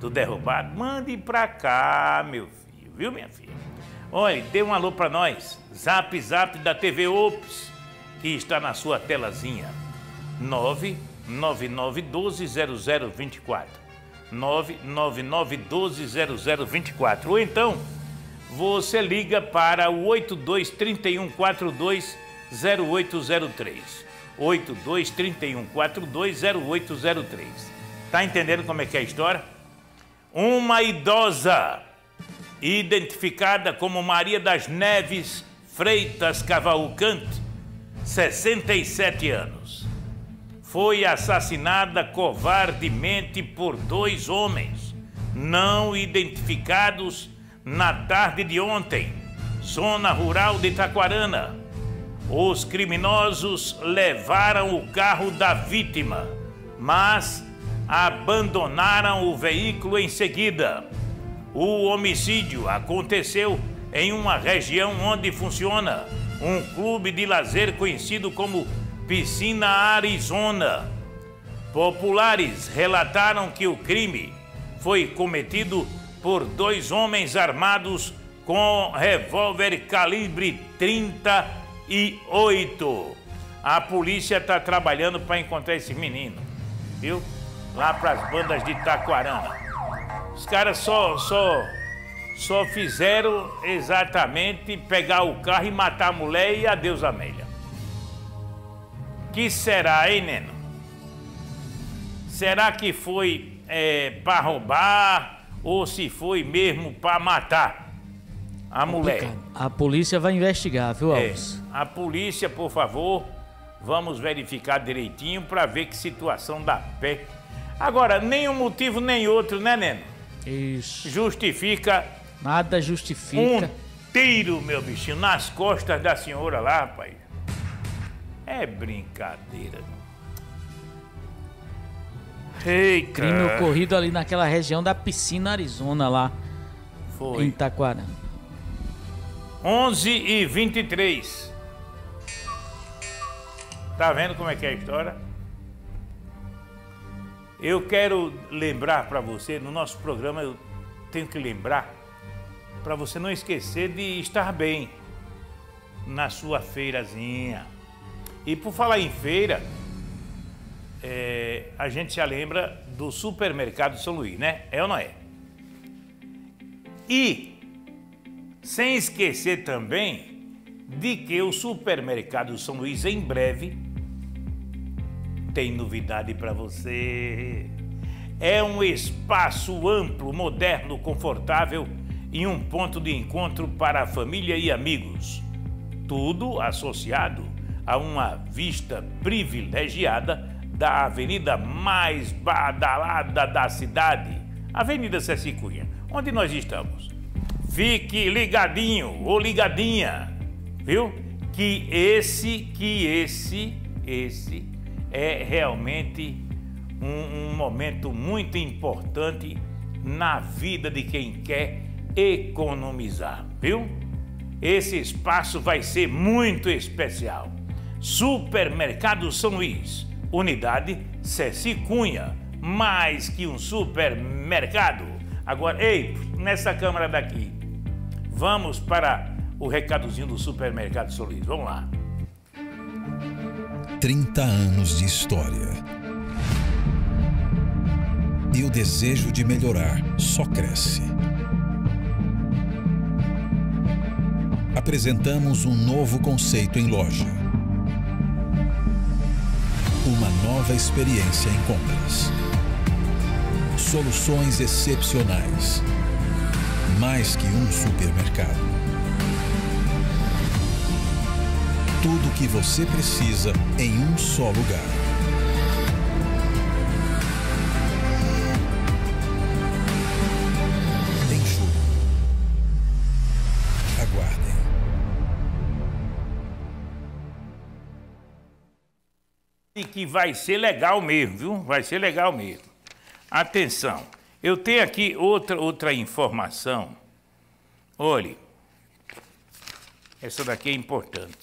Do derrubado, mande pra cá, meu filho, viu, minha filha? Olha, dê um alô pra nós, zap zap da T V Ops, que está na sua telazinha, nove nove nove um dois zero zero dois quatro, nove nove nove um dois zero zero dois quatro, ou então, você liga para o oito dois três um quatro dois zero oito zero três, oito dois três um quatro dois zero oito zero três, tá entendendo como é que é a história? Uma idosa, identificada como Maria das Neves Freitas Cavalcante, sessenta e sete anos, foi assassinada covardemente por dois homens não identificados na tarde de ontem, zona rural de Taquarana. Os criminosos levaram o carro da vítima, mas abandonaram o veículo em seguida. O homicídio aconteceu em uma região onde funciona um clube de lazer conhecido como Piscina Arizona. Populares relataram que o crime foi cometido por dois homens armados com revólver calibre trinta e oito. A polícia está trabalhando para encontrar esse menino, viu? Lá para as bandas de Taquarana. Os caras só, só, só fizeram exatamente pegar o carro e matar a mulher e adeus Amélia. Que será, hein, Neno? Será que foi é, para roubar ou se foi mesmo para matar a mulher? A polícia vai investigar, viu, Alves? É, a polícia, por favor, vamos verificar direitinho para ver que situação dá pé. Agora, nenhum motivo nem outro, né, Neno? Isso. Justifica. Nada justifica. Um tiro, meu bichinho, nas costas da senhora lá, rapaz. É brincadeira. Eita. Crime ocorrido ali naquela região da Piscina Arizona, lá. Foi. Em Taquarana. onze e vinte e três. Tá vendo como é que é a história? Eu quero lembrar para você, no nosso programa eu tenho que lembrar, para você não esquecer de estar bem na sua feirazinha. E por falar em feira, é, a gente já lembra do Supermercado São Luís, né? É ou não é? E sem esquecer também de que o Supermercado São Luís em breve tem novidade para você. É um espaço amplo, moderno, confortável e um ponto de encontro para a família e amigos. Tudo associado a uma vista privilegiada da avenida mais badalada da cidade, Avenida Ceci Cunha, onde nós estamos. Fique ligadinho ou ligadinha, viu? Que esse, que esse, esse... é realmente um, um momento muito importante na vida de quem quer economizar, viu? Esse espaço vai ser muito especial. Supermercado São Luís, unidade Ceci Cunha, mais que um supermercado. Agora, ei, nessa câmera daqui, vamos para o recadozinho do Supermercado São Luís, vamos lá. trinta anos de história. E o desejo de melhorar só cresce. Apresentamos um novo conceito em loja. Uma nova experiência em compras. Soluções excepcionais. Mais que um supermercado. Tudo o que você precisa em um só lugar. Que vai ser legal mesmo, viu? Vai ser legal mesmo. Atenção, eu tenho aqui outra, outra informação. Olhe, essa daqui é importante.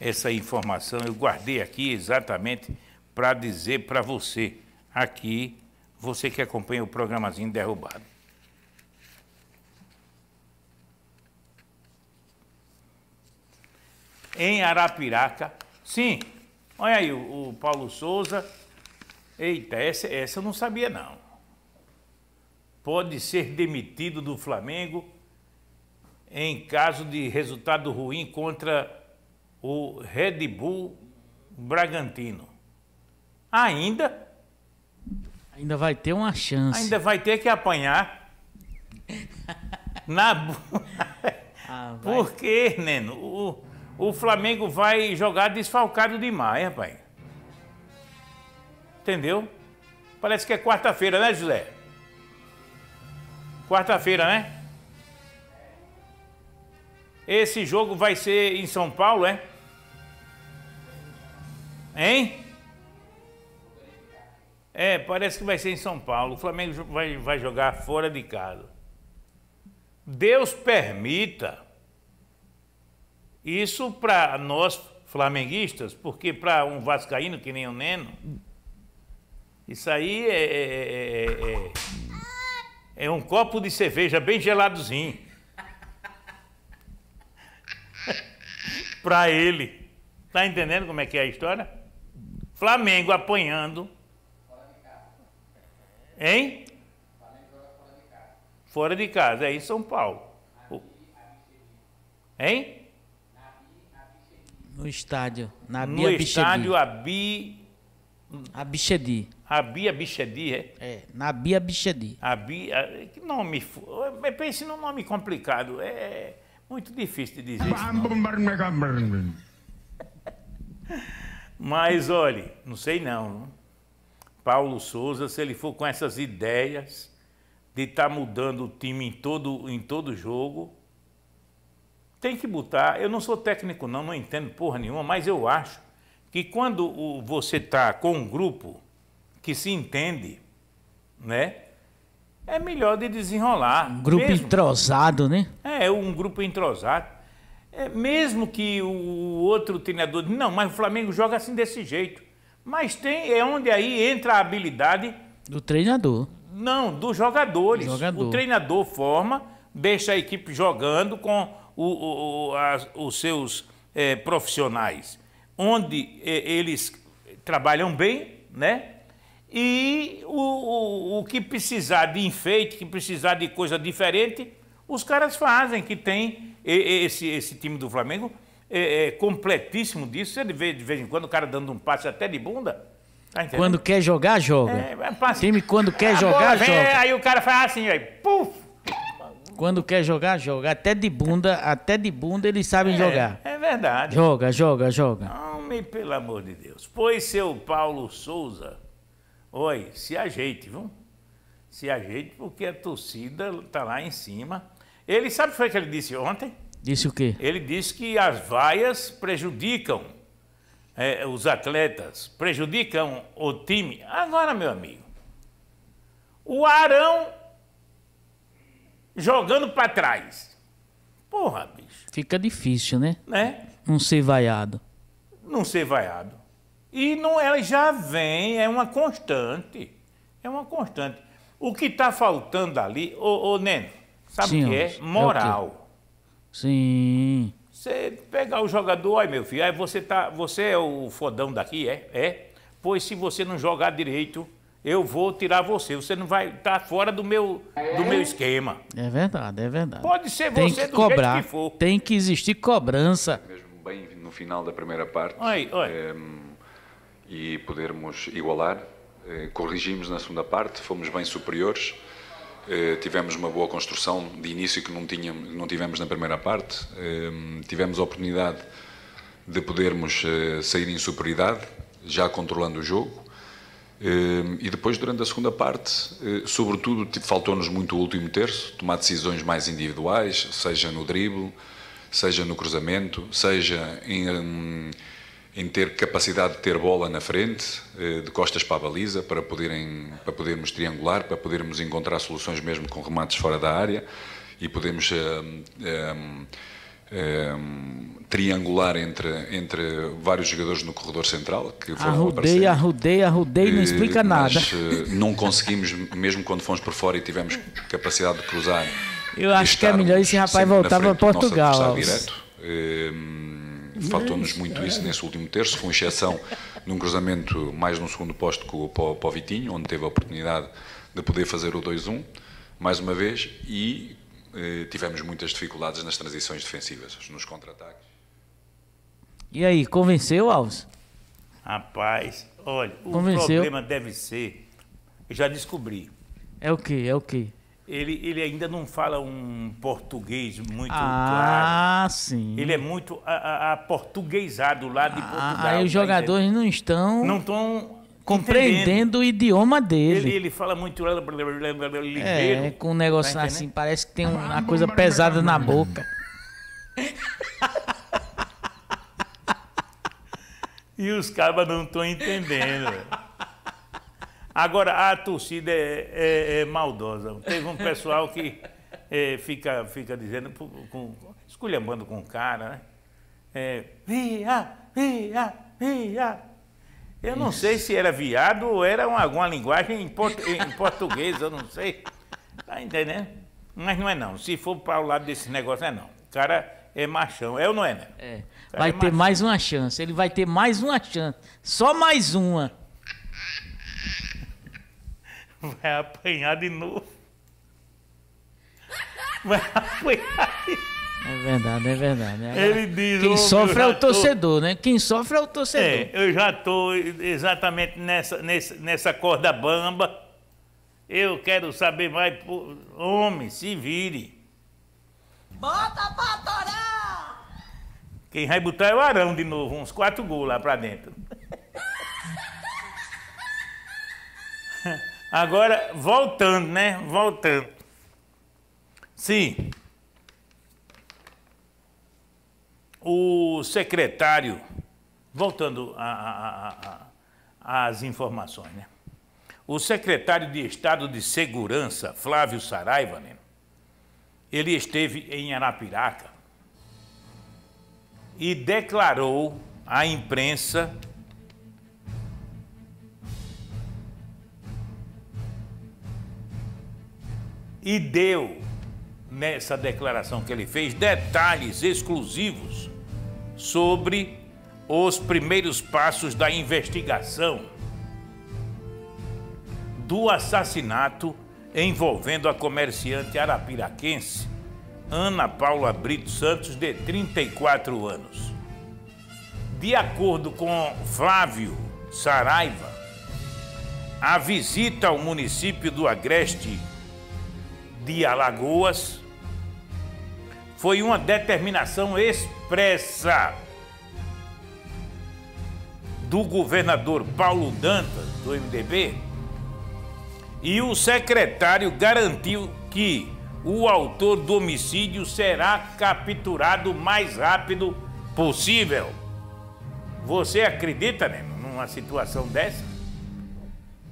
Essa informação eu guardei aqui exatamente para dizer para você, aqui, você que acompanha o programazinho Derrubado. Em Arapiraca, sim. Olha aí, o, o Paulo Souza. Eita, essa, essa eu não sabia, não. Pode ser demitido do Flamengo em caso de resultado ruim contra o Red Bull Bragantino. Ainda? Ainda vai ter uma chance. Ainda vai ter que apanhar. Na... ah, vai. Por quê, Neno? O... O Flamengo vai jogar desfalcado demais, rapaz. Entendeu? Parece que é quarta-feira, né, José? Quarta-feira, né? Esse jogo vai ser em São Paulo, é? Hein? É, parece que vai ser em São Paulo. O Flamengo vai, vai jogar fora de casa. Deus permita... Isso para nós flamenguistas, porque para um vascaíno que nem o Neno, isso aí é, é, é, é um copo de cerveja bem geladozinho. Para ele. Tá entendendo como é que é a história? Flamengo apanhando. Fora de casa. Hein? Flamengo fora de casa. Fora de casa, é em São Paulo. Hein? No estádio, na Abi No Abichedi. estádio Abi... Abichedi. Abi Abichedi, é? É, na Abi Abichedi. Abi... Que nome... Pense num nome complicado, é muito difícil de dizer. Mas, olha, não sei não, não. Paulo Souza, se ele for com essas ideias de estar tá mudando o time em todo, em todo jogo... Tem que botar, eu não sou técnico não, não entendo porra nenhuma, mas eu acho que quando o, você está com um grupo que se entende, né, é melhor de desenrolar. Um grupo mesmo, entrosado, né? É, um grupo entrosado. É, mesmo que o, o outro treinador diz, não, mas o Flamengo joga assim desse jeito. Mas tem, é onde aí entra a habilidade... Do treinador. Não, dos jogadores. Do jogador. O treinador forma, deixa a equipe jogando com... O, o, as, os seus é, profissionais, onde é, eles trabalham bem, né? E o, o, o que precisar de enfeite, que precisar de coisa diferente, os caras fazem, que tem esse, esse time do Flamengo é, é completíssimo disso. Você vê de vez em quando o cara dando um passe até de bunda. Tá entendendo? Quando quer jogar, joga. É, passe... O time quando quer jogar, vem, joga. Aí o cara faz assim, aí, puf! Quando quer jogar, joga. Até de bunda, até de bunda eles sabem é, jogar. É verdade. Joga, joga, joga. Homem, pelo amor de Deus. Pois seu Paulo Souza, oi, se ajeite, viu? Se ajeite porque a torcida tá lá em cima. Ele sabe o que foi que ele disse ontem? Disse o quê? Ele disse que as vaias prejudicam é, os atletas, prejudicam o time. Agora, meu amigo, o Arão... Jogando para trás. Porra, bicho. Fica difícil, né? Né? Não ser vaiado. Não ser vaiado. E não, ela já vem, é uma constante. É uma constante. O que está faltando ali, ô, ô Neno, sabe o que é? Moral. É o quê? Sim. Você pegar o jogador, olha meu filho, aí você, tá, você é o fodão daqui, é? É. Pois se você não jogar direito, eu vou tirar você. Você não vai estar tá fora do meu, do meu esquema. É verdade, é verdade. Pode ser tem você que do cobrar, jeito que for. Tem que existir cobrança. Mesmo bem no final da primeira parte. Oi, oi. É, e podermos igualar. É, corrigimos na segunda parte, fomos bem superiores. Uh, tivemos uma boa construção de início que não, tínhamos, não tivemos na primeira parte. Uh, tivemos a oportunidade de podermos uh, sair em superioridade, já controlando o jogo. Uh, e depois, durante a segunda parte, uh, sobretudo, tipo, faltou-nos muito o último terço, tomar decisões mais individuais, seja no drible, seja no cruzamento, seja em, um, em ter capacidade de ter bola na frente, de costas para a baliza, para, poderem, para podermos triangular, para podermos encontrar soluções mesmo com remates fora da área e podermos um, um, um, triangular entre, entre vários jogadores no corredor central. Que foram arrudei, arrudei, arrudei, não explica nada. Mas não conseguimos, mesmo quando fomos por fora e tivemos capacidade de cruzar. Eu acho que é melhor esse rapaz voltar para Portugal. Faltou-nos muito isso nesse último terço, com exceção num cruzamento mais no segundo posto com o, para o Vitinho, onde teve a oportunidade de poder fazer o dois um, mais uma vez, e eh, tivemos muitas dificuldades nas transições defensivas, nos contra-ataques. E aí, convenceu, Alves? Rapaz, olha, o convenceu. Problema deve ser, eu já descobri. É o quê? É o quê? Ele, ele ainda não fala um português muito ah, claro. Ah, sim. Ele é muito aportuguesado lá de ah, Portugal. Aí os jogadores não estão não estão compreendendo o idioma dele. Ele, ele fala muito... É, com um negócio tá assim, parece que tem uma coisa pesada na boca. E os cabas não estão entendendo. Agora, a torcida é, é, é maldosa. Teve um pessoal que é, fica, fica dizendo, com, esculhambando com o cara, né? É, via, via, via. Eu isso. Não sei se era viado ou era uma, alguma linguagem em, port, em português, eu não sei. Tá entendendo? Mas não é não. Se for para o lado desse negócio, é não. O cara é machão. É ou não é, né? É. Vai é ter machão. mais uma chance. Ele vai ter mais uma chance. Só mais uma. Vai apanhar de novo. Vai apanhar de novo. É verdade, é verdade. É. Ele diz, quem sofre é o torcedor, tô... né? Quem sofre é o torcedor. É, eu já estou exatamente nessa, nessa, nessa corda bamba. Eu quero saber mais. Homem, se vire. Bota pra torar! Quem vai botar é o Arão de novo, uns quatro gols lá pra dentro. Agora, voltando, né? Voltando. Sim. O secretário, voltando às informações, né? O secretário de Estado de Segurança, Flávio Saraiva, né? Ele esteve em Arapiraca e declarou à imprensa... E deu, nessa declaração que ele fez, detalhes exclusivos sobre os primeiros passos da investigação do assassinato envolvendo a comerciante arapiraquense Ana Paula Brito Santos, de trinta e quatro anos. De acordo com Flávio Saraiva, a visita ao município do Agreste de Alagoas foi uma determinação expressa do governador Paulo Dantas, do M D B, e o secretário garantiu que o autor do homicídio será capturado o mais rápido possível. Você acredita, né, numa situação dessa?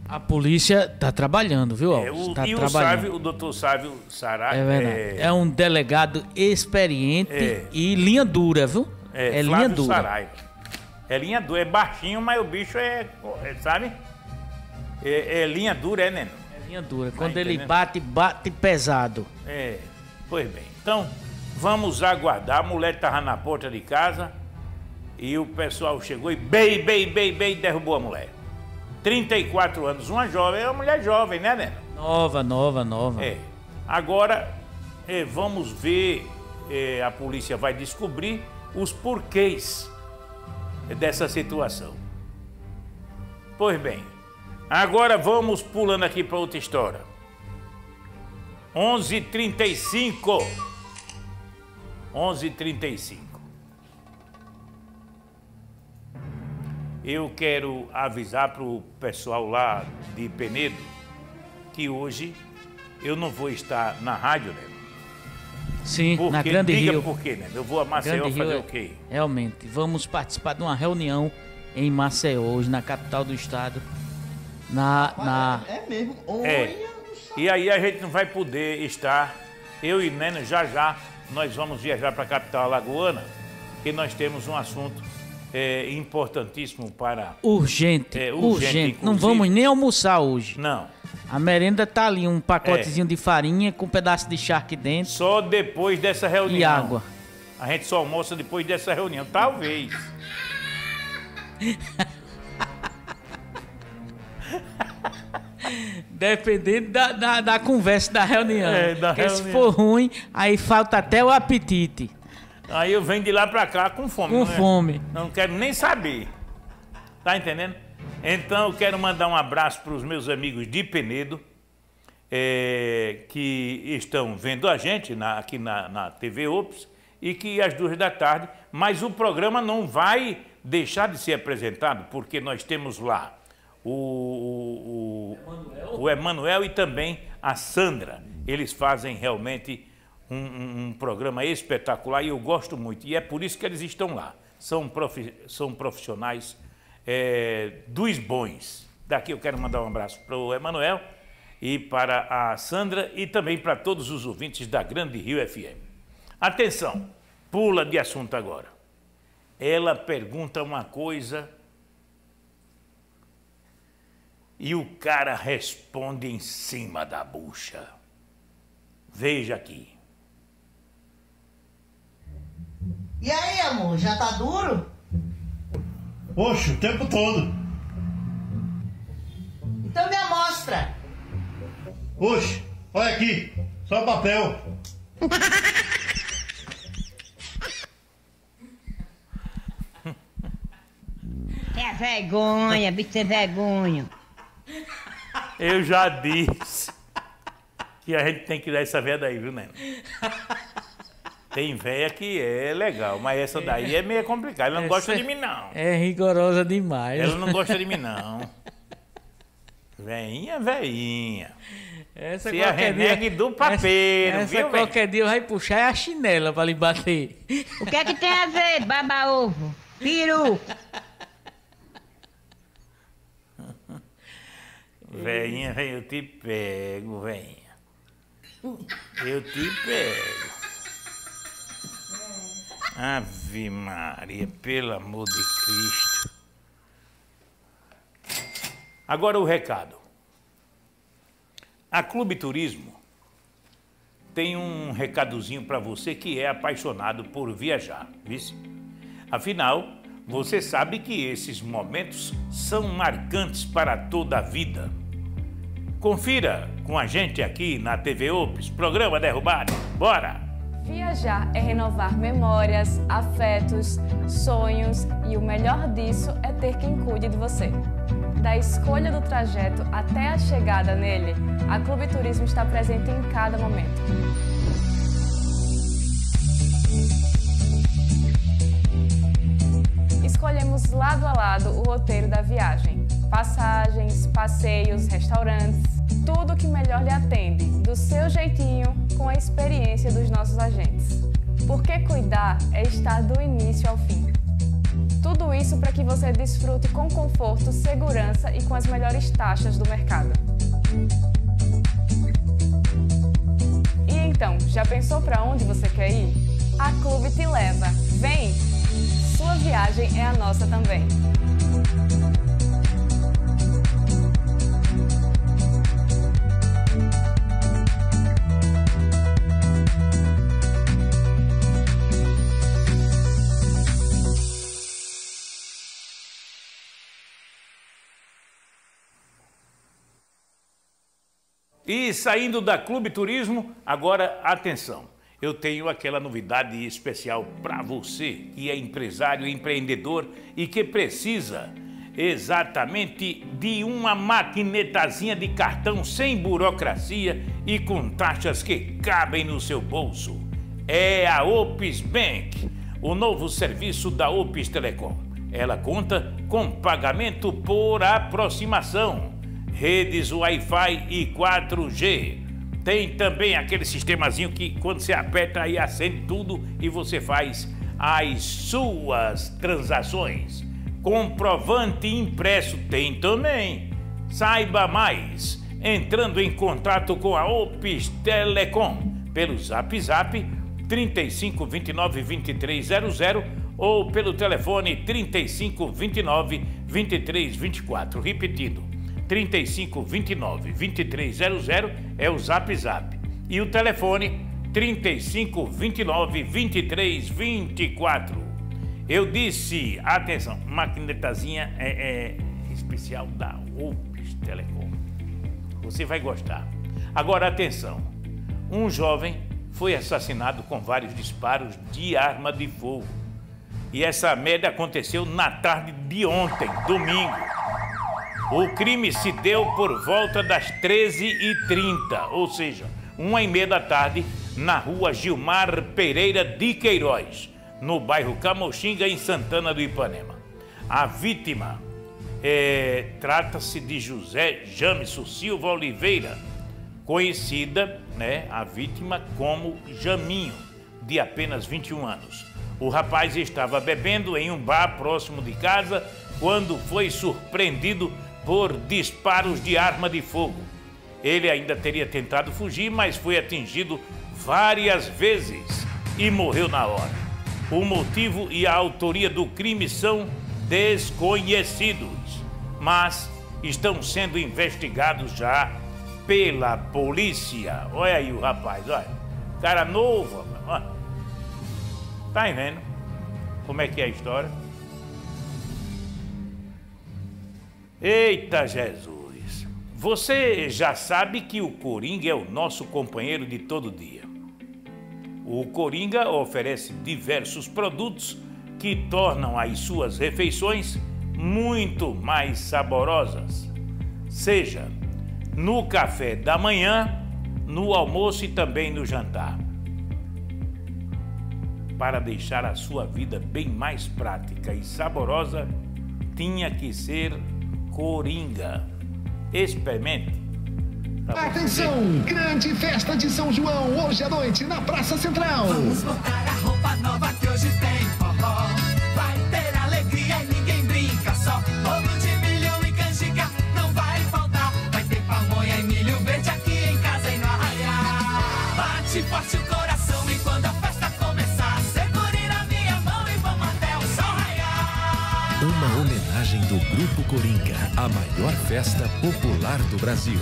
A polícia está trabalhando, viu, Alves? É, o, tá e o, Sávio, o doutor Sávio Sará... É verdade. É, é um delegado experiente é, e linha dura, viu? É, é linha dura. Sarai. É linha dura, é baixinho, mas o bicho é, é sabe? É, é linha dura, é, né? É linha dura. Quando tá ele bate, bate pesado. É, pois bem. Então, Vamos aguardar. A mulher estava na porta de casa e o pessoal chegou e bei, bei, bei, bei, derrubou a mulher. trinta e quatro anos, uma jovem. É uma mulher jovem, né, Nena? Nova, nova, nova. É. Agora, é, vamos ver, é, a polícia vai descobrir os porquês dessa situação. Pois bem, agora vamos pulando aqui para outra história. onze e trinta e cinco. onze e trinta e cinco. Eu quero avisar para o pessoal lá de Penedo que hoje eu não vou estar na rádio, né? Sim, porque, na Grande diga Rio. Por quê, né? Eu vou a Maceió fazer Rio, o quê? Realmente, vamos participar de uma reunião em Maceió, hoje na capital do estado. Na, na... É mesmo? Olha, é. E aí a gente não vai poder estar, eu e Neno já já. Nós vamos viajar para a capital alagoana, que nós temos um assunto é, importantíssimo para... Urgente, é, urgente. urgente. Não vamos nem almoçar hoje. Não. A merenda tá ali, um pacotezinho é. de farinha com um pedaço de charque dentro. Só depois dessa reunião. E água. A gente só almoça depois dessa reunião, talvez. Dependendo da, da, da conversa, da reunião. É, da reunião. Se for ruim, aí falta até o apetite. Aí eu venho de lá pra cá com fome. Com não é? fome. Não quero nem saber. Tá entendendo? Então eu quero mandar um abraço para os meus amigos de Penedo, é, que estão vendo a gente na, aqui na, na T V Ops, e que às duas da tarde, mas o programa não vai deixar de ser apresentado, porque nós temos lá O, o, o, o Emanuel e também a Sandra. Eles fazem realmente um, um, um programa espetacular e eu gosto muito. E é por isso que eles estão lá. São, profi, são profissionais é, dos bons. Daqui eu quero mandar um abraço para o Emanuel e para a Sandra e também para todos os ouvintes da Grande Rio F M. Atenção, pula de assunto agora. Ela pergunta uma coisa... E o cara responde em cima da bucha. Veja aqui. E aí, amor, já tá duro? Poxa, o tempo todo. Então me amostra. Poxa, olha aqui, só papel. É vergonha, bicho, tem vergonha. Eu já disse que a gente tem que dar essa véia daí, viu, Nena? Tem véia que é legal, mas essa daí é meio complicada. Ela não essa gosta de mim, não. É rigorosa demais. Ela não gosta de mim, não. Veinha, veinha. Essa Se qualquer é renegue dia, do papeiro, essa, viu, essa qualquer dia vai puxar a chinela pra lhe bater. O que é que tem a ver, baba-ovo? Peru. Veinha, eu te pego, veinha. Eu te pego. Ave Maria, pelo amor de Cristo. Agora o recado. A Clube Turismo tem um recadozinho para você que é apaixonado por viajar, viu? Afinal, você sabe que esses momentos são marcantes para toda a vida. Confira com a gente aqui na T V Ops, programa Derrubado. Bora! Viajar é renovar memórias, afetos, sonhos e o melhor disso é ter quem cuide de você. Da escolha do trajeto até a chegada nele, a Clube Turismo está presente em cada momento. Escolhemos lado a lado o roteiro da viagem. Passagens, passeios, restaurantes, tudo o que melhor lhe atende, do seu jeitinho, com a experiência dos nossos agentes. Porque cuidar é estar do início ao fim. Tudo isso para que você desfrute com conforto, segurança e com as melhores taxas do mercado. E então, já pensou para onde você quer ir? A Clube te leva. Vem! Sua viagem é a nossa também. E saindo da Clube Turismo, agora atenção, eu tenho aquela novidade especial para você que é empresário, empreendedor e que precisa exatamente de uma maquinetazinha de cartão sem burocracia e com taxas que cabem no seu bolso. É a Opis Bank, o novo serviço da Opis Telecom. Ela conta com pagamento por aproximação, redes Wi-Fi e quatro G. Tem também aquele sistemazinho que quando você aperta aí acende tudo e você faz as suas transações. Comprovante impresso tem também. Saiba mais entrando em contato com a Opis Telecom pelo Zap Zap trinta e cinco, vinte e nove, vinte e três, zero zero ou pelo telefone trinta e cinco, vinte e nove, vinte e três, vinte e quatro. Repetindo. trinta e cinco, vinte e nove, vinte e três, zero zero é o Zap Zap e o telefone trinta e cinco, vinte e nove, vinte e três, vinte e quatro. Eu disse, atenção, maquinetazinha é, é especial da Opis Telecom. Você vai gostar. Agora atenção, um jovem foi assassinado com vários disparos de arma de fogo e essa merda aconteceu na tarde de ontem, domingo. O crime se deu por volta das treze e trinta, ou seja, uma e meia da tarde, na rua Gilmar Pereira de Queiroz, no bairro Camoxinga, em Santana do Ipanema. A vítima é, trata-se de José Jamerson Silva Oliveira, conhecida, né, a vítima como Jaminho, de apenas vinte e um anos. O rapaz estava bebendo em um bar próximo de casa quando foi surpreendido por disparos de arma de fogo. Ele ainda teria tentado fugir, mas foi atingido várias vezes e morreu na hora. O motivo e a autoria do crime são desconhecidos, mas estão sendo investigados já pela polícia. Olha aí o rapaz, olha. Cara novo, olha. Tá vendo como é que é a história? Eita Jesus! Você já sabe que o Coringa é o nosso companheiro de todo dia. O Coringa oferece diversos produtos que tornam as suas refeições muito mais saborosas. Seja no café da manhã, no almoço e também no jantar. Para deixar a sua vida bem mais prática e saborosa, tinha que ser Coringa. Experimente. Tá. Atenção! Grande festa de São João hoje à noite na Praça Central. Vamos botar a roupa nova que hoje tem forró. Vai ter alegria e ninguém brinca só. Bolo de milho e canjica não vai faltar. Vai ter pamonha e milho verde aqui em casa e no arraial. Bate forte o coração e quando a festa começar, segure na minha mão e vamos até o sol raiar. Uma homenagem do Grupo Coringa, a maior festa popular do Brasil.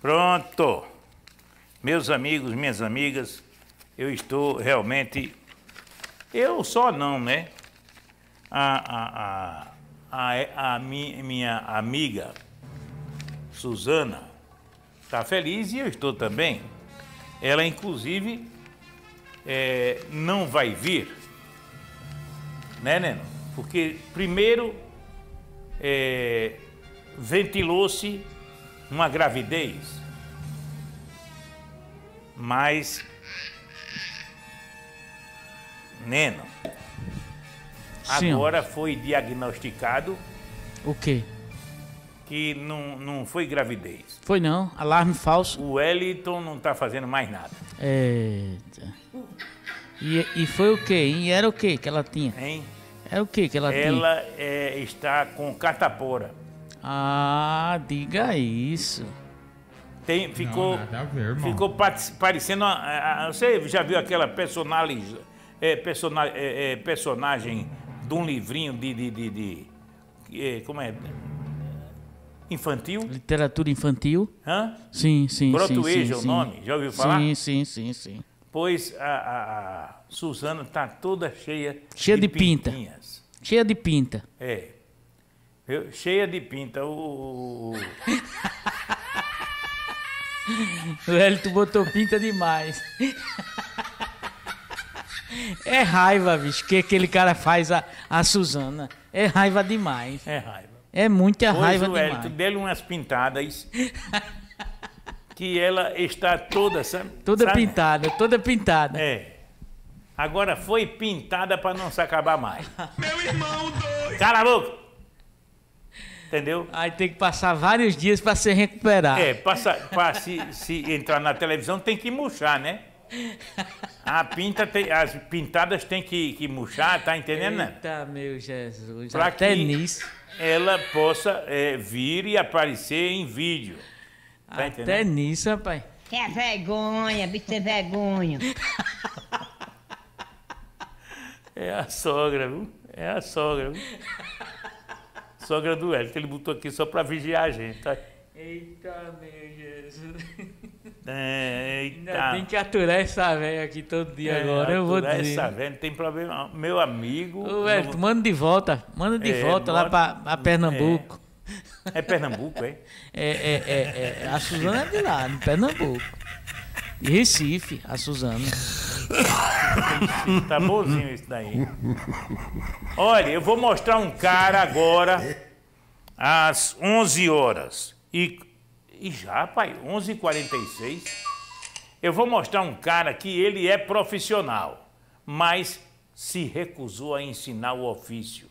Pronto, meus amigos, minhas amigas, eu estou realmente, eu só não, né? A, a, a, a, a minha amiga Suzana está feliz e eu estou também. Ela, inclusive, é, não vai vir, né, Neno? Porque, primeiro, é, ventilou-se uma gravidez, mas Neno, sim, agora foi diagnosticado o quê? Que não, não foi gravidez. Foi não, alarme falso. O Elton não tá fazendo mais nada. É... E, e foi o quê? E era o quê que ela tinha? Hein? Era o quê que ela, ela tinha? Ela é, está com catapora. Ah, diga isso. Tem, ficou, não, nada a ver, irmão. Ficou parecendo... A, a, você já viu aquela personagem, é, persona, é, é, personagem de um livrinho de... de, de, de é, como é? Infantil? Literatura infantil. Hã? Sim, sim. Brotoeja é o nome, já ouviu falar? Sim, sim, sim, sim. Pois a, a, a Suzana está toda cheia, cheia de, de pinta. Cheia de pinta. É. Eu, cheia de pinta, o, o, o, O Elton botou pinta demais. É raiva, bicho, que aquele cara faz a, a Suzana. É raiva demais. É raiva. É muita pois raiva demais. Pois o Elton deu umas pintadas que ela está toda, sabe? Toda sabe? pintada, toda pintada. É. Agora foi pintada para não se acabar mais. Meu irmão doido! Cala a boca! Entendeu? Aí tem que passar vários dias para se recuperar. É, para se, se entrar na televisão tem que murchar, né? A pinta tem, as pintadas tem que, que murchar, tá entendendo? Eita, meu Jesus. Pra até que nisso ela possa é, vir e aparecer em vídeo. Tá até entendendo? Nisso, rapaz. Que é vergonha, bicho, é vergonha. É a sogra, viu? É a sogra, viu? Sogra do Hélio, que ele botou aqui só para vigiar a gente, tá? Eita, meu Jesus. É, eita. Ainda tem que aturar essa velha aqui todo dia é, agora, eu vou dizer. Essa velha, não tem problema, meu amigo. Ô, Hélio, não... manda de volta, manda de é, volta mora... lá para Pernambuco. É, é Pernambuco, é? É, é, é, é? A Suzana é de lá, no Pernambuco. E Recife, a Suzana. Tá bonzinho isso daí. Olha, eu vou mostrar um cara agora às onze horas. E, e já, pai, onze e quarenta e seis. Eu vou mostrar um cara que ele é profissional, mas se recusou a ensinar o ofício.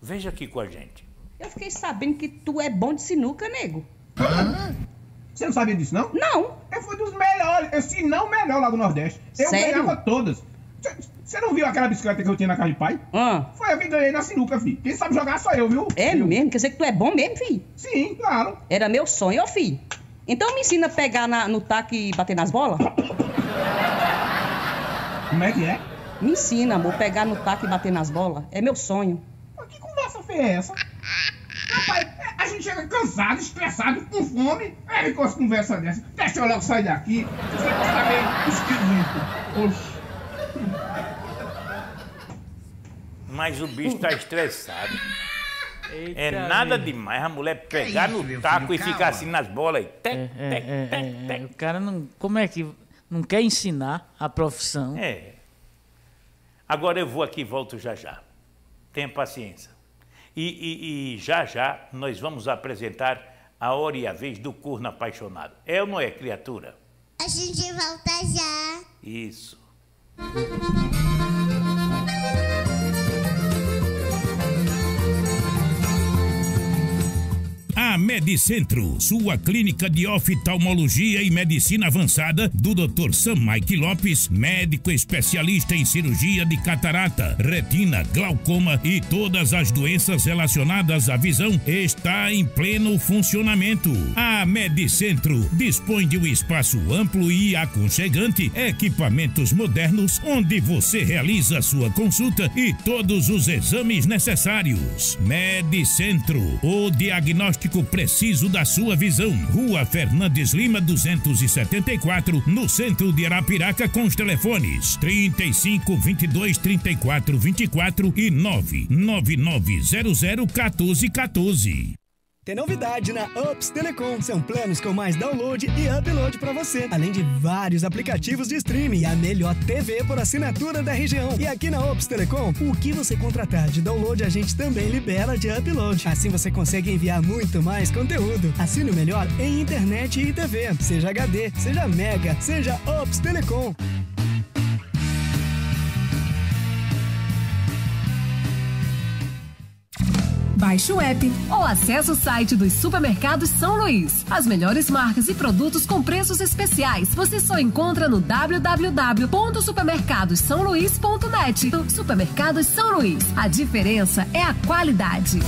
Veja aqui com a gente. Eu fiquei sabendo que tu é bom de sinuca, nego. Ah. Você não sabia disso, não? Não. Eu fui dos melhores, eu, se não o melhor lá do Nordeste. Eu ganhava todas. Você não viu aquela bicicleta que eu tinha na casa de pai? Ah. Foi eu que ganhei na sinuca, filho. Quem sabe jogar só eu, viu? É eu. Mesmo? Quer dizer que tu é bom mesmo, filho? Sim, claro. Era meu sonho, ó, filho. Então me ensina a pegar na, no taco e bater nas bolas? Como é que é? Me ensina, amor, pegar no taco e bater nas bolas. É meu sonho. Mas que conversa feia é essa? Rapaz, a gente chega cansado, estressado, com fome. Aí com as conversas dessas. Deixa eu logo sair daqui. Você vai saber esquisito. Mas o bicho tá estressado. Eita, é nada meu. Demais a mulher pegar é isso, no taco filho, e ficar assim nas bolas. Tec, é, é, tec, é, tec, é, tec. O cara não... Como é que... Não quer ensinar a profissão. É. Agora eu vou aqui e volto já já. Tenha paciência. E, e, e já já nós vamos apresentar a hora e a vez do corno apaixonado. É ou não é, criatura? A gente volta já. Isso. A Medicentro, sua clínica de oftalmologia e medicina avançada do doutor Samaique Lopes, médico especialista em cirurgia de catarata, retina, glaucoma e todas as doenças relacionadas à visão, está em pleno funcionamento. A Medicentro dispõe de um espaço amplo e aconchegante, equipamentos modernos, onde você realiza sua consulta e todos os exames necessários. Medicentro, o diagnóstico preciso da sua visão. Rua Fernandes Lima duzentos e setenta e quatro, no centro de Arapiraca, com os telefones trinta e cinco, vinte e dois, trinta e quatro, vinte e quatro e nove nove nove zero zero um quatro um quatro. Tem novidade na Ups Telecom. São planos com mais download e upload para você, além de vários aplicativos de streaming e a melhor T V por assinatura da região. E aqui na Ups Telecom, o que você contratar de download, a gente também libera de upload. Assim você consegue enviar muito mais conteúdo. Assine o melhor em internet e T V. Seja H D, seja Mega, seja Ups Telecom. Baixe o app ou acesse o site dos Supermercados São Luís. As melhores marcas e produtos com preços especiais você só encontra no w w w ponto supermercados são luís ponto net. Supermercados São Luís. A diferença é a qualidade.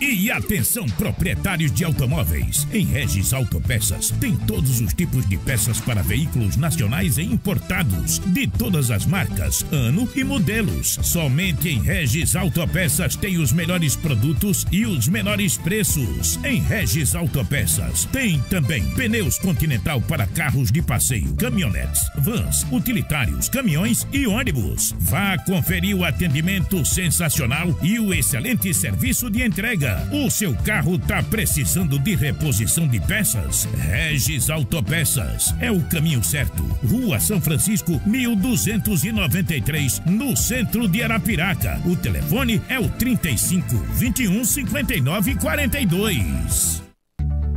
E atenção, proprietários de automóveis. Em Regis Autopeças tem todos os tipos de peças para veículos nacionais e importados, de todas as marcas, ano e modelos. Somente em Regis Autopeças tem os melhores produtos e os menores preços. Em Regis Autopeças tem também pneus Continental para carros de passeio, caminhonetes, vans, utilitários, caminhões e ônibus. Vá conferir o atendimento sensacional e o excelente serviço de entrega. Peça. O seu carro tá precisando de reposição de peças? Regis Autopeças é o caminho certo. Rua São Francisco, mil duzentos e noventa e três, no centro de Arapiraca. O telefone é o trinta e cinco, vinte e um, cinquenta e nove, quarenta e dois.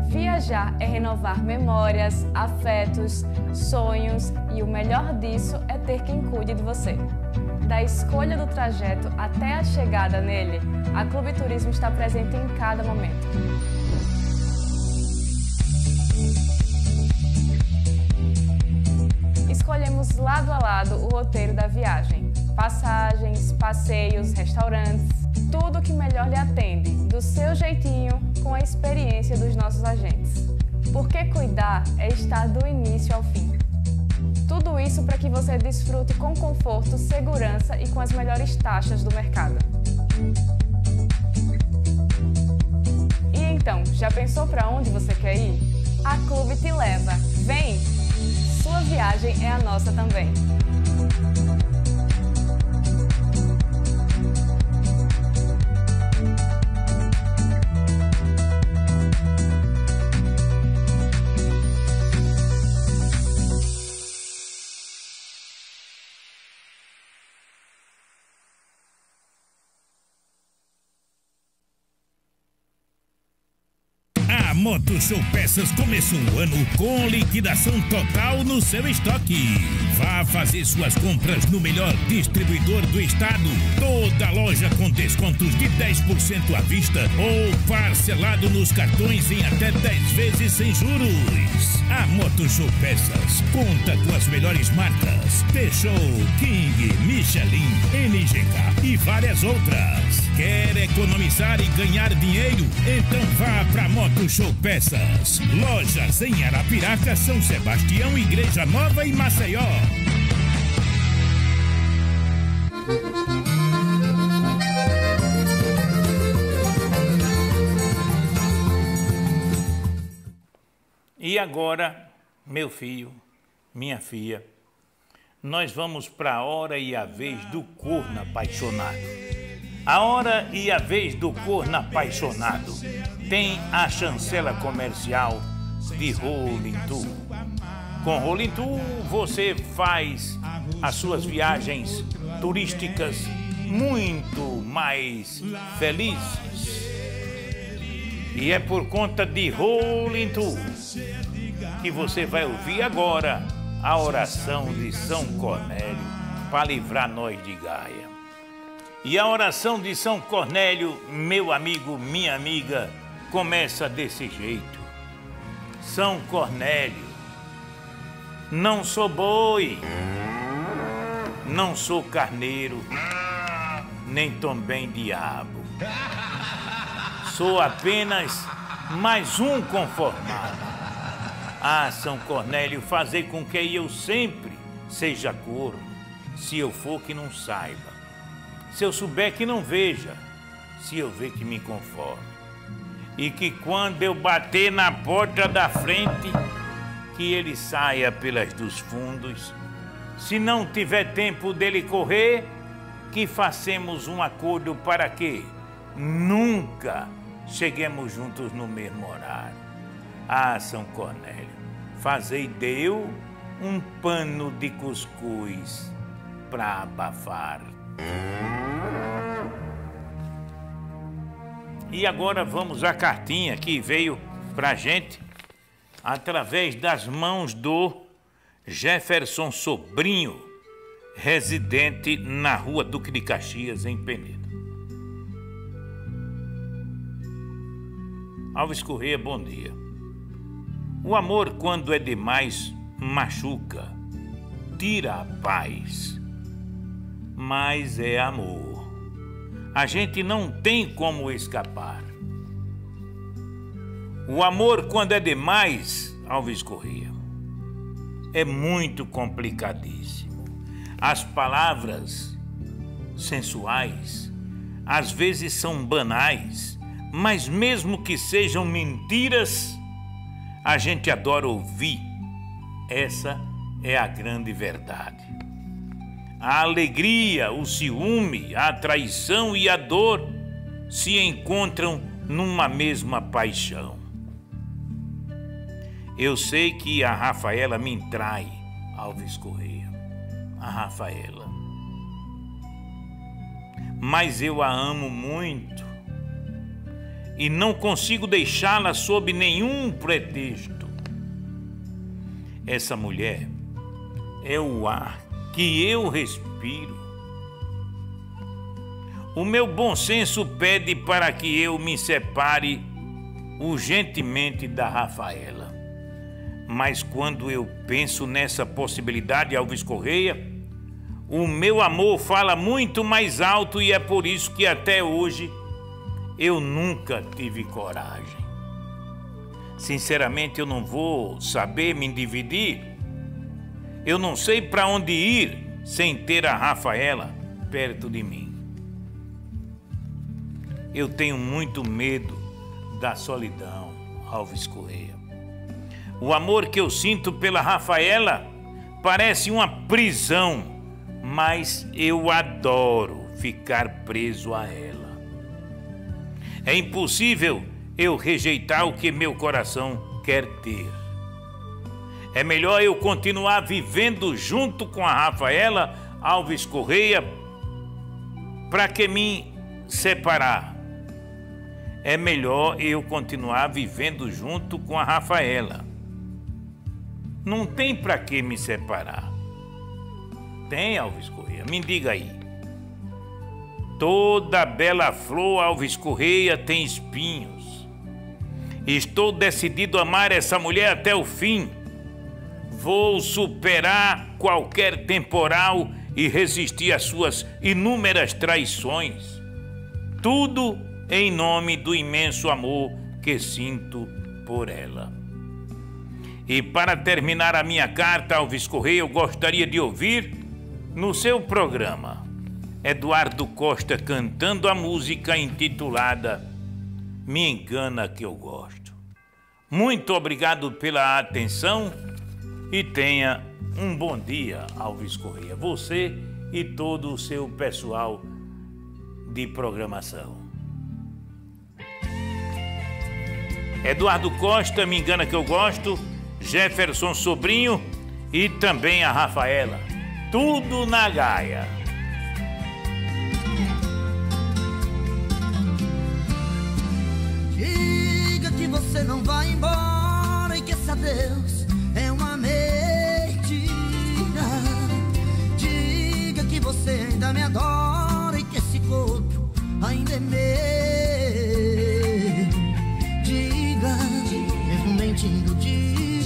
Viajar é renovar memórias, afetos, sonhos e o melhor disso é ter quem cuide de você. Da escolha do trajeto até a chegada nele, a Clube Turismo está presente em cada momento. Escolhemos lado a lado o roteiro da viagem. Passagens, passeios, restaurantes... Tudo o que melhor lhe atende, do seu jeitinho, com a experiência dos nossos agentes. Porque cuidar é estar do início ao fim. Tudo isso para que você desfrute com conforto, segurança e com as melhores taxas do mercado. E então, já pensou para onde você quer ir? A Clube te leva. Vem! Sua viagem é a nossa também. Moto Show Peças começou o ano com liquidação total no seu estoque. Vá fazer suas compras no melhor distribuidor do estado. Toda loja com descontos de dez por cento à vista ou parcelado nos cartões em até dez vezes sem juros. A Moto Show Peças conta com as melhores marcas: T-Show, King, Michelin, N G K e várias outras. Quer economizar e ganhar dinheiro? Então vá para Moto Show Peças. Lojas em Arapiraca, São Sebastião, Igreja Nova e Maceió. E agora, meu filho, minha filha, nós vamos para a hora e a vez do corno apaixonado. A hora e a vez do corno apaixonado tem a chancela comercial de Rolling Tour. Com Rolling Tour você faz as suas viagens turísticas muito mais felizes. E é por conta de Rolling Tour que você vai ouvir agora a oração de São Cornélio para livrar nós de Gaia. E a oração de São Cornélio, meu amigo, minha amiga, começa desse jeito. São Cornélio, não sou boi, não sou carneiro, nem também diabo. Sou apenas mais um conformado. Ah, São Cornélio, fazei com que eu sempre seja corno, se eu for que não saiba, se eu souber que não veja, se eu ver que me conforme. E que quando eu bater na porta da frente, que ele saia pelas dos fundos. Se não tiver tempo dele correr, que façamos um acordo para que nunca cheguemos juntos no mesmo horário. Ah, São Cornélio, fazei deu um pano de cuscuz para abafar. E agora vamos à cartinha que veio pra gente através das mãos do Jefferson Sobrinho, residente na Rua Duque de Caxias, em Penedo. Alves Correia, bom dia. O amor, quando é demais, machuca, tira a paz, mas é amor. A gente não tem como escapar. O amor, quando é demais, Alves Correia, é muito complicadíssimo. As palavras sensuais às vezes são banais, mas mesmo que sejam mentiras, a gente adora ouvir. Essa é a grande verdade. A alegria, o ciúme, a traição e a dor se encontram numa mesma paixão. Eu sei que a Rafaela me atrai, Alves Correia, a Rafaela. Mas eu a amo muito e não consigo deixá-la sob nenhum pretexto. Essa mulher é o ar que eu respiro. O meu bom senso pede para que eu me separe urgentemente da Rafaela. Mas quando eu penso nessa possibilidade, Alves Correia, o meu amor fala muito mais alto e é por isso que até hoje eu nunca tive coragem. Sinceramente, eu não vou saber me dividir. Eu não sei para onde ir sem ter a Rafaela perto de mim. Eu tenho muito medo da solidão, Alves Correia. O amor que eu sinto pela Rafaela parece uma prisão, mas eu adoro ficar preso a ela. É impossível eu rejeitar o que meu coração quer ter. É melhor eu continuar vivendo junto com a Rafaela, Alves Correia, para que me separar. É melhor eu continuar vivendo junto com a Rafaela. Não tem para que me separar. Tem, Alves Correia? Me diga aí. Toda bela flor, Alves Correia, tem espinhos. Estou decidido a amar essa mulher até o fim. Vou superar qualquer temporal e resistir às suas inúmeras traições. Tudo em nome do imenso amor que sinto por ela. E para terminar a minha carta, Alves Correia, eu gostaria de ouvir no seu programa Eduardo Costa cantando a música intitulada Me Engana Que Eu Gosto. Muito obrigado pela atenção e tenha um bom dia, Alves Correia, você e todo o seu pessoal de programação. Eduardo Costa, Me Engana Que Eu Gosto, Jefferson Sobrinho e também a Rafaela. Tudo na Gaia. Diga que você não vai embora e que esse adeus é uma mentira. Diga que você ainda me adora e que esse corpo ainda é meu. Diga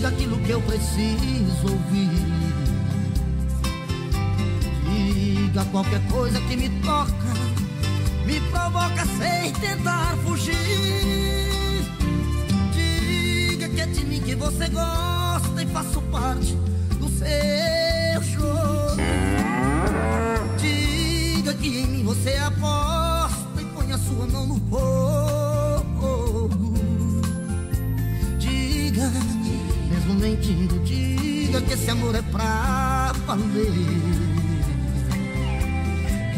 aquilo que eu preciso ouvir. Diga qualquer coisa que me toca, me provoca sem tentar fugir. Diga que é de mim que você gosta e faço parte do seu choro. Diga que em mim você aposta e põe a sua mão no fogo. Diga, mesmo mentindo, diga que esse amor é pra valer.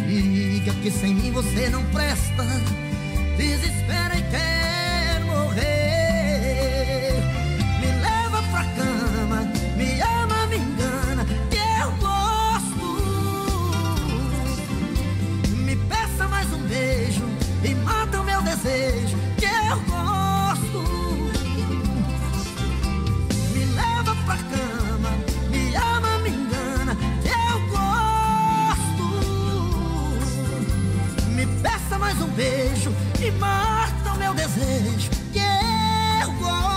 Diga que sem mim você não presta, desespera e quer morrer. Me leva pra cama, me ama, me engana, que eu gosto. Me peça mais um beijo e mata o meu desejo, que eu gosto. Pra cama, me ama, me engana, eu gosto. Me peça mais um beijo e mata o meu desejo, que eu gosto.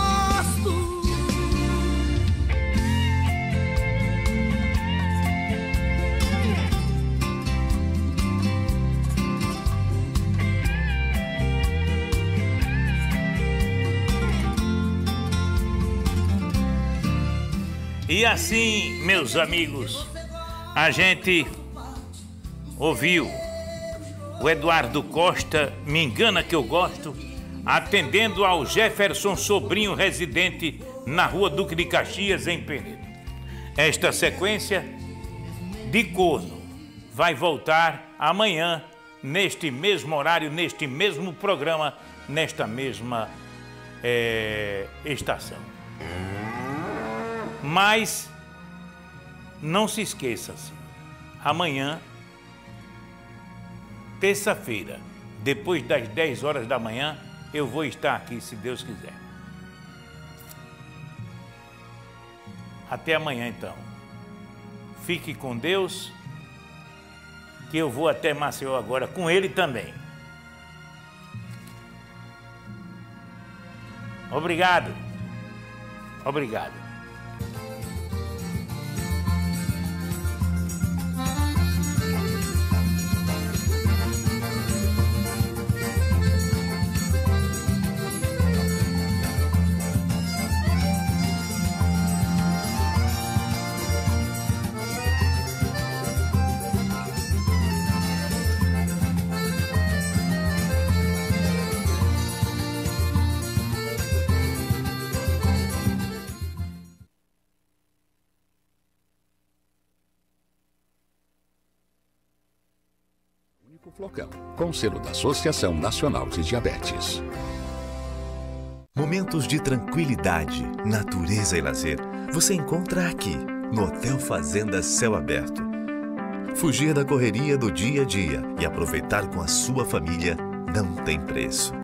E assim, meus amigos, a gente ouviu o Eduardo Costa, Me Engana Que Eu Gosto, atendendo ao Jefferson Sobrinho, residente na Rua Duque de Caxias, em Penedo. Esta sequência de Corno vai voltar amanhã neste mesmo horário, neste mesmo programa, nesta mesma é, estação. Mas não se esqueça-se, amanhã, terça-feira, depois das dez horas da manhã, eu vou estar aqui, se Deus quiser. Até amanhã, então. Fique com Deus, que eu vou até Maceió agora com ele também. Obrigado. Obrigado. Flocão, com selo da Associação Nacional de Diabetes. Momentos de tranquilidade, natureza e lazer você encontra aqui, no Hotel Fazenda Céu Aberto. Fugir da correria do dia a dia e aproveitar com a sua família não tem preço.